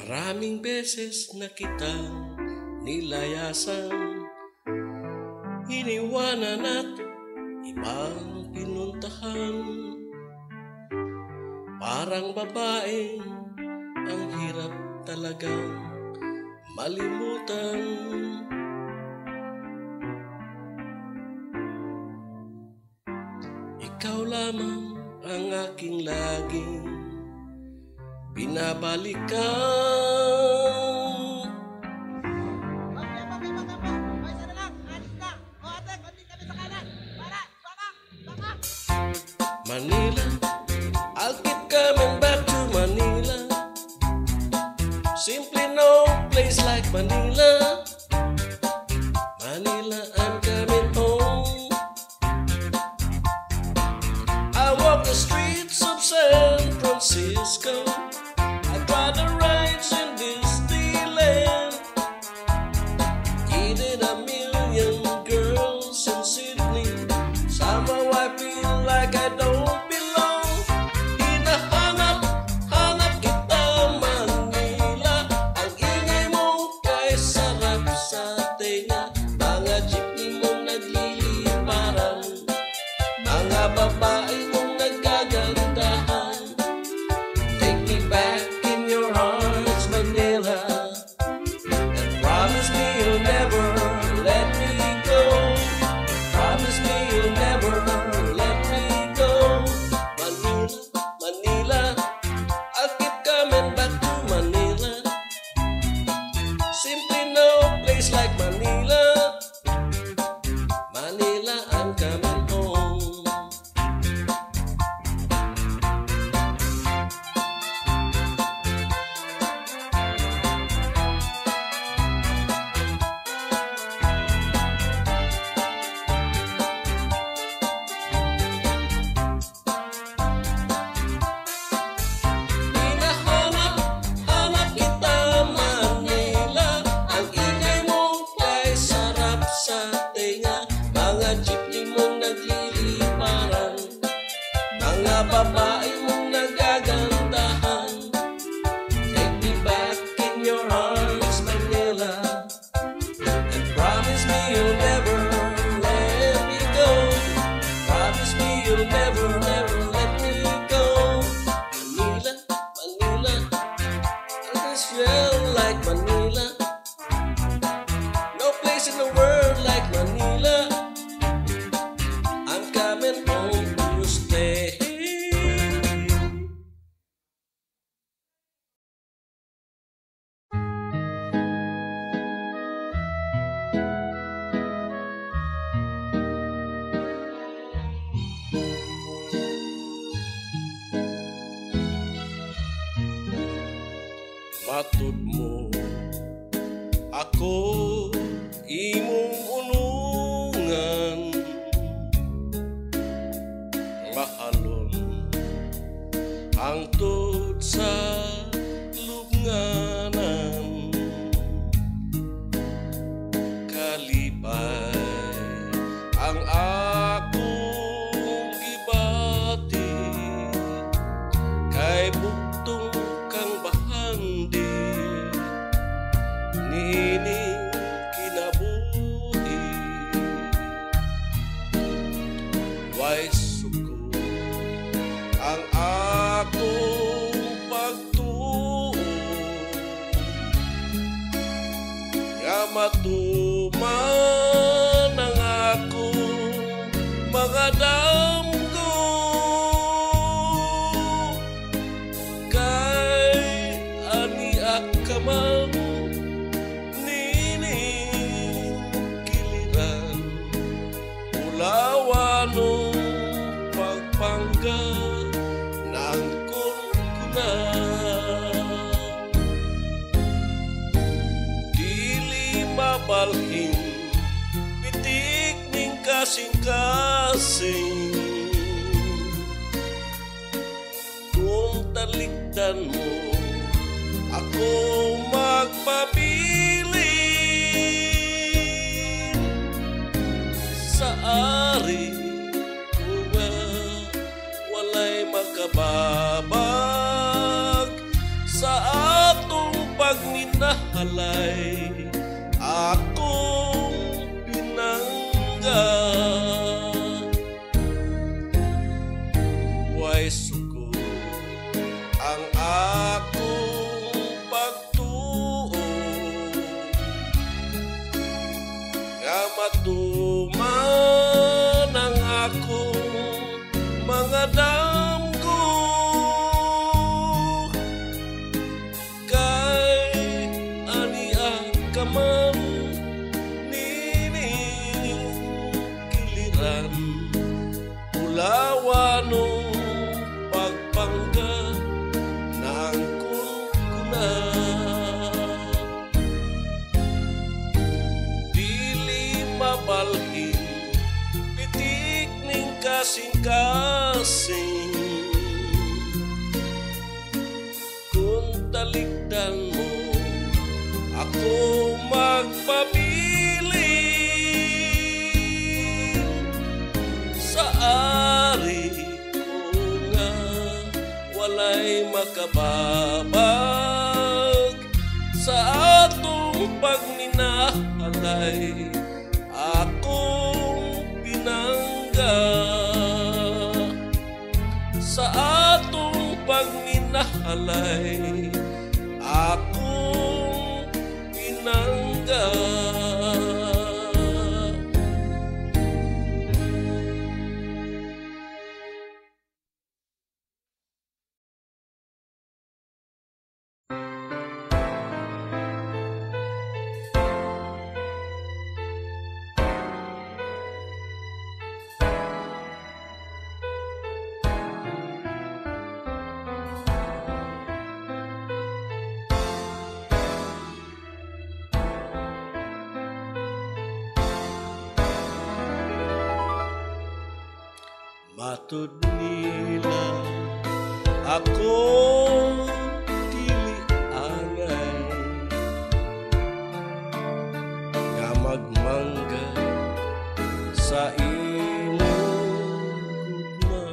Maraming beses na kitang nilayasan, iniwanan at ibang pinuntahan. Parang babaeng ang hirap talagang malimutan. Ikaw lamang ang aking laging binabalikan. Manila, I'll keep coming back to Manila. Simply no place like Manila. Manila, I'm coming home. I walk the streets of San Francisco. The rides in the mga babae mong nagagandahan. Take me back in your arms, Manila, and promise me you'll never let me go. Promise me you'll never, never let me go. Manila, Manila, I just feel like Manila. No place in the world like Manila. I'm coming home. Patut mo ako imong unungan, mahalon hangtod sa lubnganan, kalipay ang akong gibati kay buktong kang bahandi. Ining kinabuhi way suko ang akong pagtuo nga matuman ang akong mga damgo kay ani akaman. Lawanong pagpangga ng kungkunan, dili mabalhin bitik ning kasing-kasing. Kung talikdan mo ako magpabilin sa ari kuwa walay makababag sa atong pagminahalay akong pinangga. Way suko ang akong pagtuo nga matuman mga damgo kay ani ang kamam nining kiliran ulawanong pagpangga ng kungkunan, dili mabalhin bitik ning kasing-kasing. Kung talikdan mo ako magpabilin sa ari ko nga walay makababag sa atong pagminahalay akong pinangga. Sa atong pagminahalay akong pinangga. Matud nila ako dili angay nga magmangga sa imong gugma.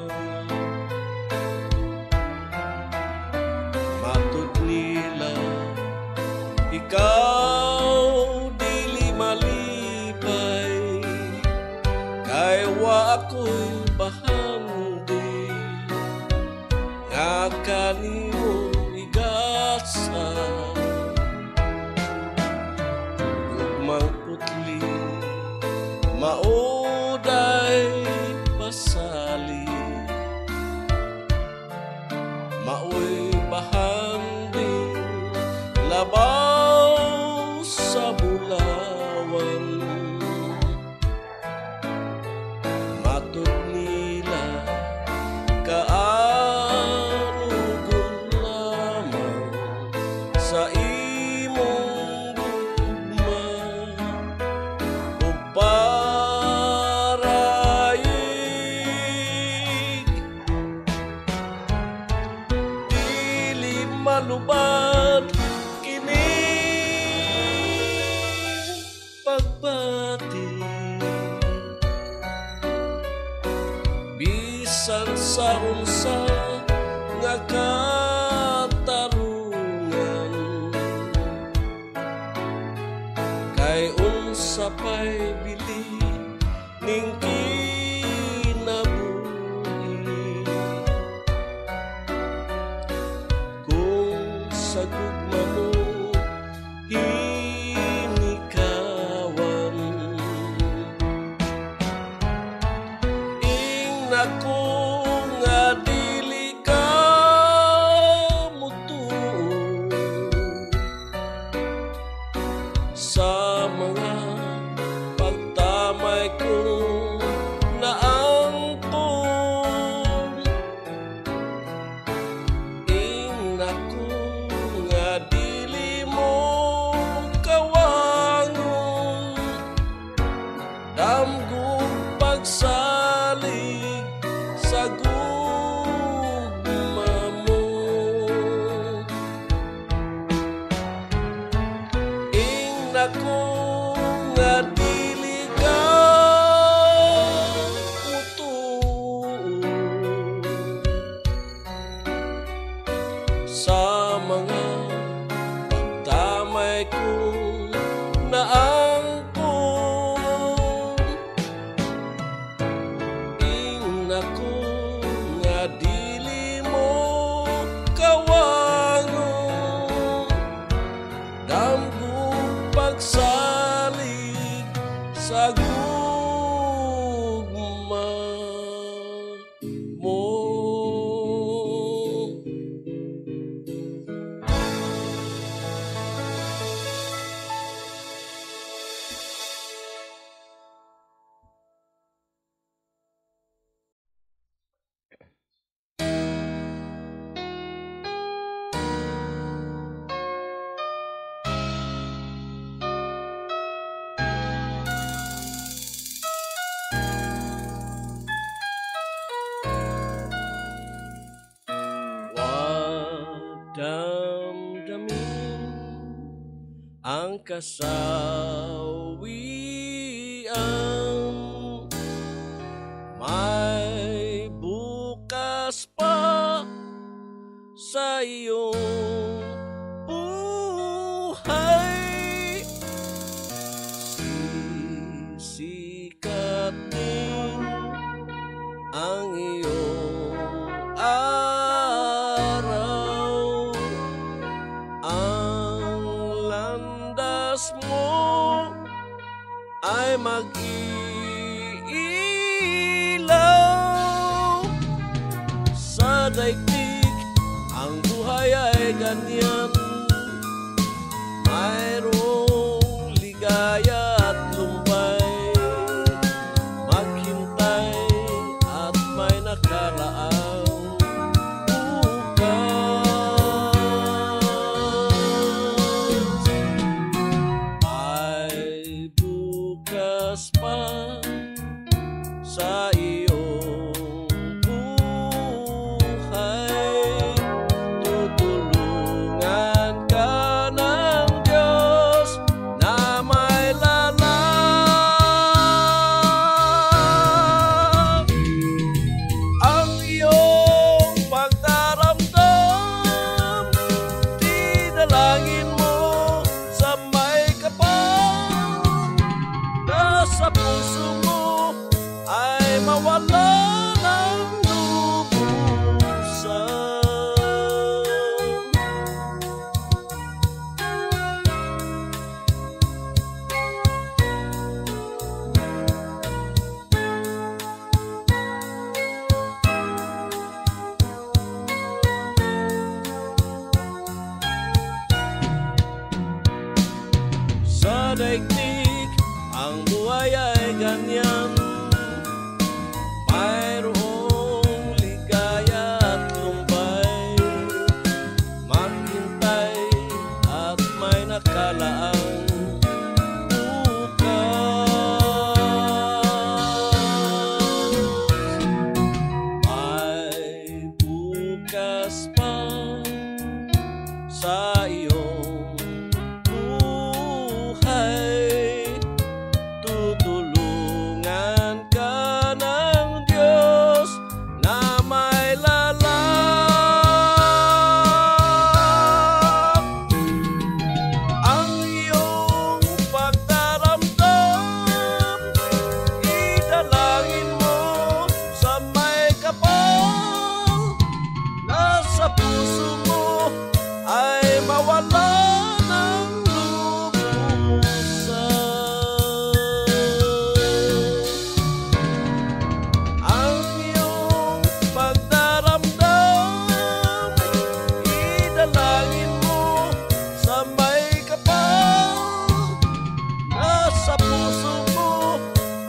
kalimu igatsa. Mangputli maoday pasali maoy bahanding labaw sa bulawan matud nila kaanugun lamang sa malubad kini pagbati bisan sa unsa nga katarungan kay unsa pay bili ning sagugmamu hinikawan ing naku nga dili ka mutuon sa mga pagtamay ko na angkon ing naku salig sa gugmamu ing naku nga dili ka mutuon sa mga pagtamay ko na aku nga dili mo kawangon damgo pagsalig sa gugmamu. Ang kasawian may bukas pa sa iyong buhay. Sisikat din ang iyong araw, ang landas mo ay mag-iilaw. Sa daigdig ang buhay ay ganyan, mayroong ligaya at lumpay, maghintay at may nakaraan. Sa iyong buhay tutulungan daigdig ang buhay ay ganyan, mayroong ligaya at lumbay, maghintay at may nakalaang bukas. May bukas pa sa iyong buhay, tutulungan ka ng Diyos na may lalak. Ang iyong pagdaramdam idalangin mo sa may kapal, nasa puso mo ay mawala ng lubusan. Ang iyong pagdaramdam idalangin mo sa may kapal, nasa puso mo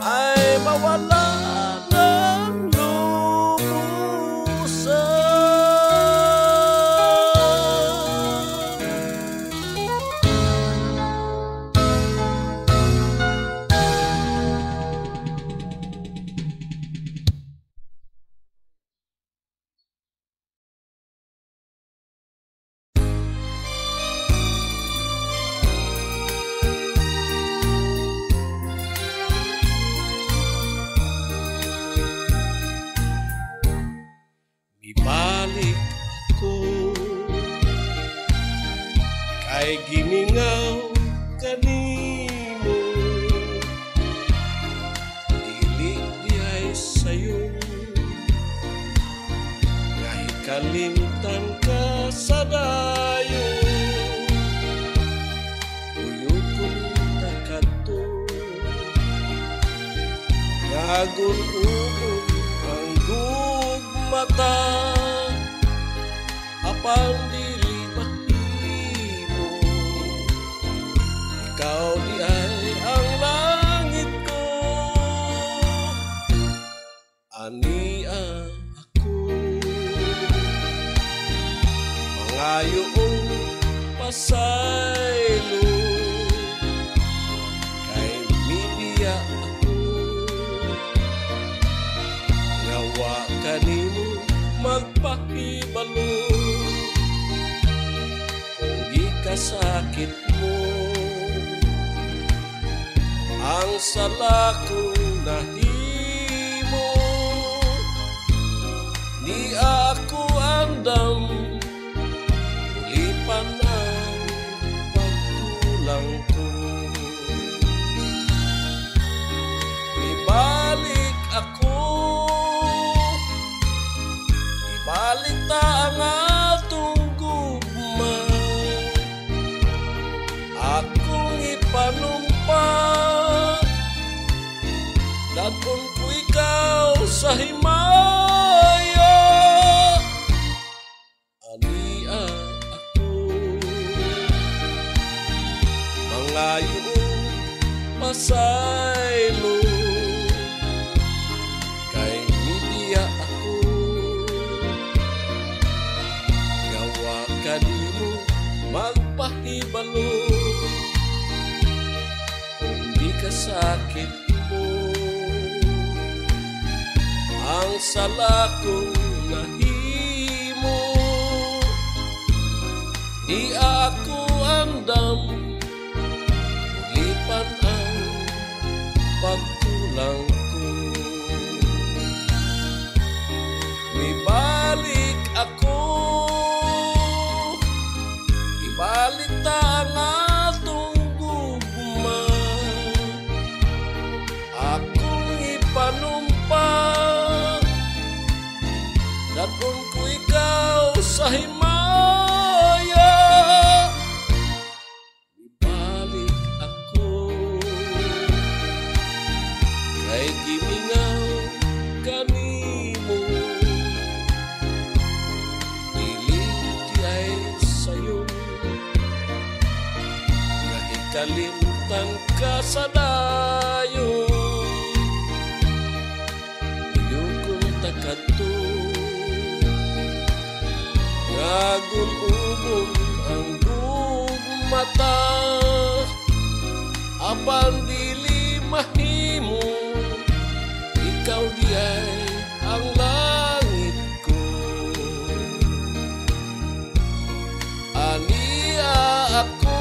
ay mawala ng lubusan. Ibalik ko kay gimingaw kanimo, dili diay sayo nga hikalimtan ka sadayo. Uyukon ta kadto dagon ubon ang gugmata, pandilibat mo, ikaw di ay ang langit ko. Ania ako mangayoong pasaylo, kay mibiya ako ngawa kanimo magpakibalo. Sakit mo ang salakong nahimo, di ako andam ulipan ang pagkulang ko. Ibalik ako, ibalik ta ang atong gugma, akong ipanumpa, daton ko ikaw sa himaya. Ania ako mangayoong pasaylo, kay mibiya ako gawa kanimo magpahibalo. Sakit mo ang salakong nahimo, di ako andam ulipan ang pagkulang ko. Ibalik ako, ibalik ta ang daton ko ikaw sa himaya. Ibalik ako kay gimingaw kanimo, diliti ay sayo nga hikalimtan datang ke sadayung menyukul takatu gagun ubung angguk mata apang dilimahimu ikau diai ang langitku ania aku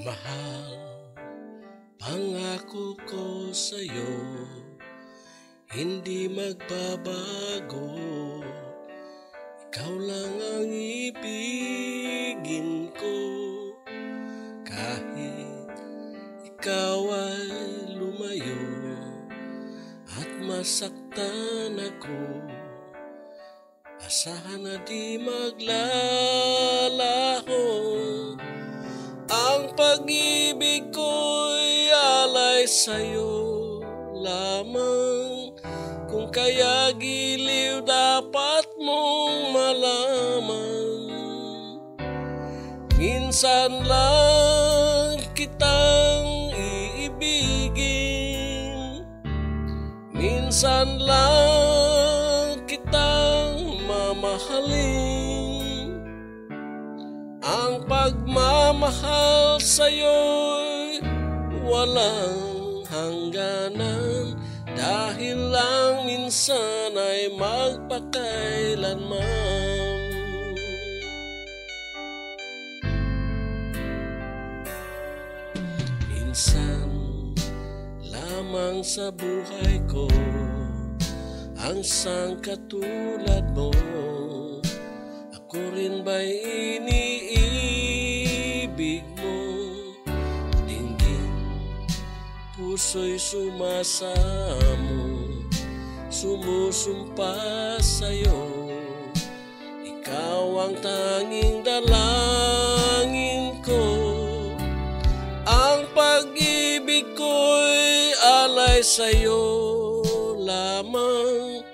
mahal, pangako ko sa'yo, hindi magbabago. Ikaw lang ang ibigin ko, kahit ikaw ay lumayo at masaktan ako. Asahan na di maglalaho ang pag-ibig ko'y alay sa'yo lamang. Kung kaya giliw dapat mong malaman, minsan lang kitang iibigin, minsan lang kitang mamahalin. Ang pagmamahal sa'yo'y walang hangganan, dahil lang minsan ay magpakailanman. Minsan lamang sa buhay ko ang sangkatulad mo. Ako rin ba'y iniibig mo? Dingding puso'y sumasamo, sumusumpa sa'yo. Ikaw ang tanging dalangin ko, ang pag-ibig ko'y alay sa'yo lamang.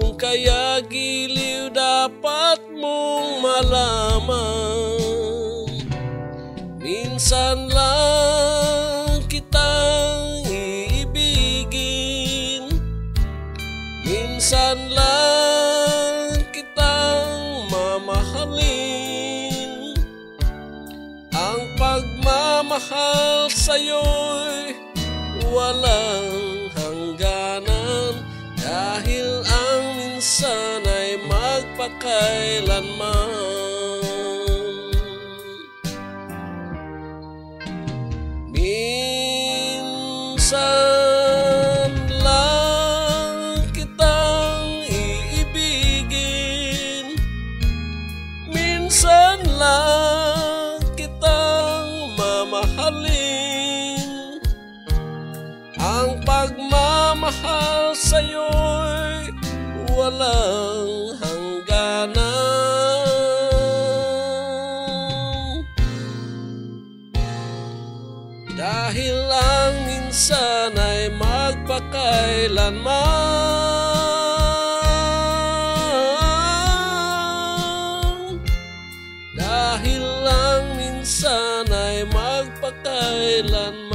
Kung kaya giliw dapat mong malaman, minsan lang kitang iibigin, minsan lang kitang mamahalin. Ang pagmamahal sa'yo'y walang hangganan, dahil ang minsan ay magpakailanman. Minsan lang kitang iibigin, minsan lang kitang mamahalin. Ang pagmamahal sa'yo'y walang hangganan, dahil lang minsan ay magpakailanman, dahil lang minsan ay magpakailanman.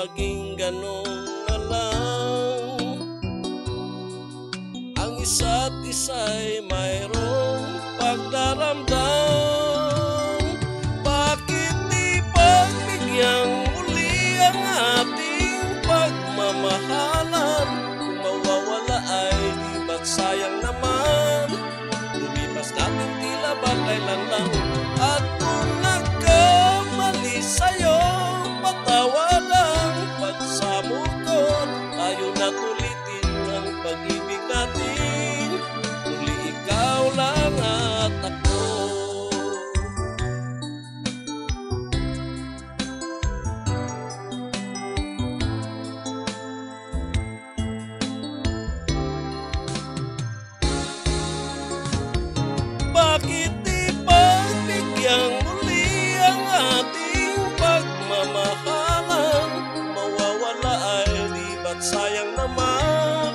maging ganong na lang. Ang isa't isa'y mayroong pagdaramdam. Bakit ipagbigyan muli ang ating pagmamahalan? Kung mawawala ay ba't sayang naman? Lumipas natin tila ba kailan lang? At kung nagkamali sa'yo, patawadan, pagsamot ko. Tayo na't ulitin ang pag-ibig natin. Muli ikaw lang at ako. Bakit ipagbigyan muli ang ating pagmamahalan? Mawawala ay di ba't sayang naman?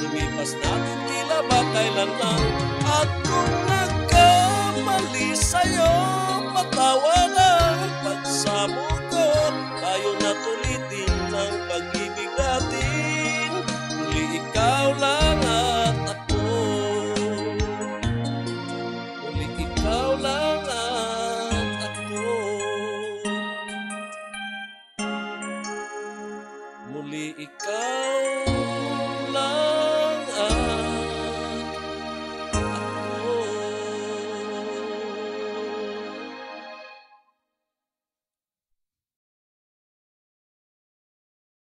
Lumipas natin tila ba kailan lang? At kung nagkamali sa'yo, patawadan, pagsamot ko. Tayo na't ulitin ang pag-ibig natin. Muli ikaw lang at ako. Muli ikaw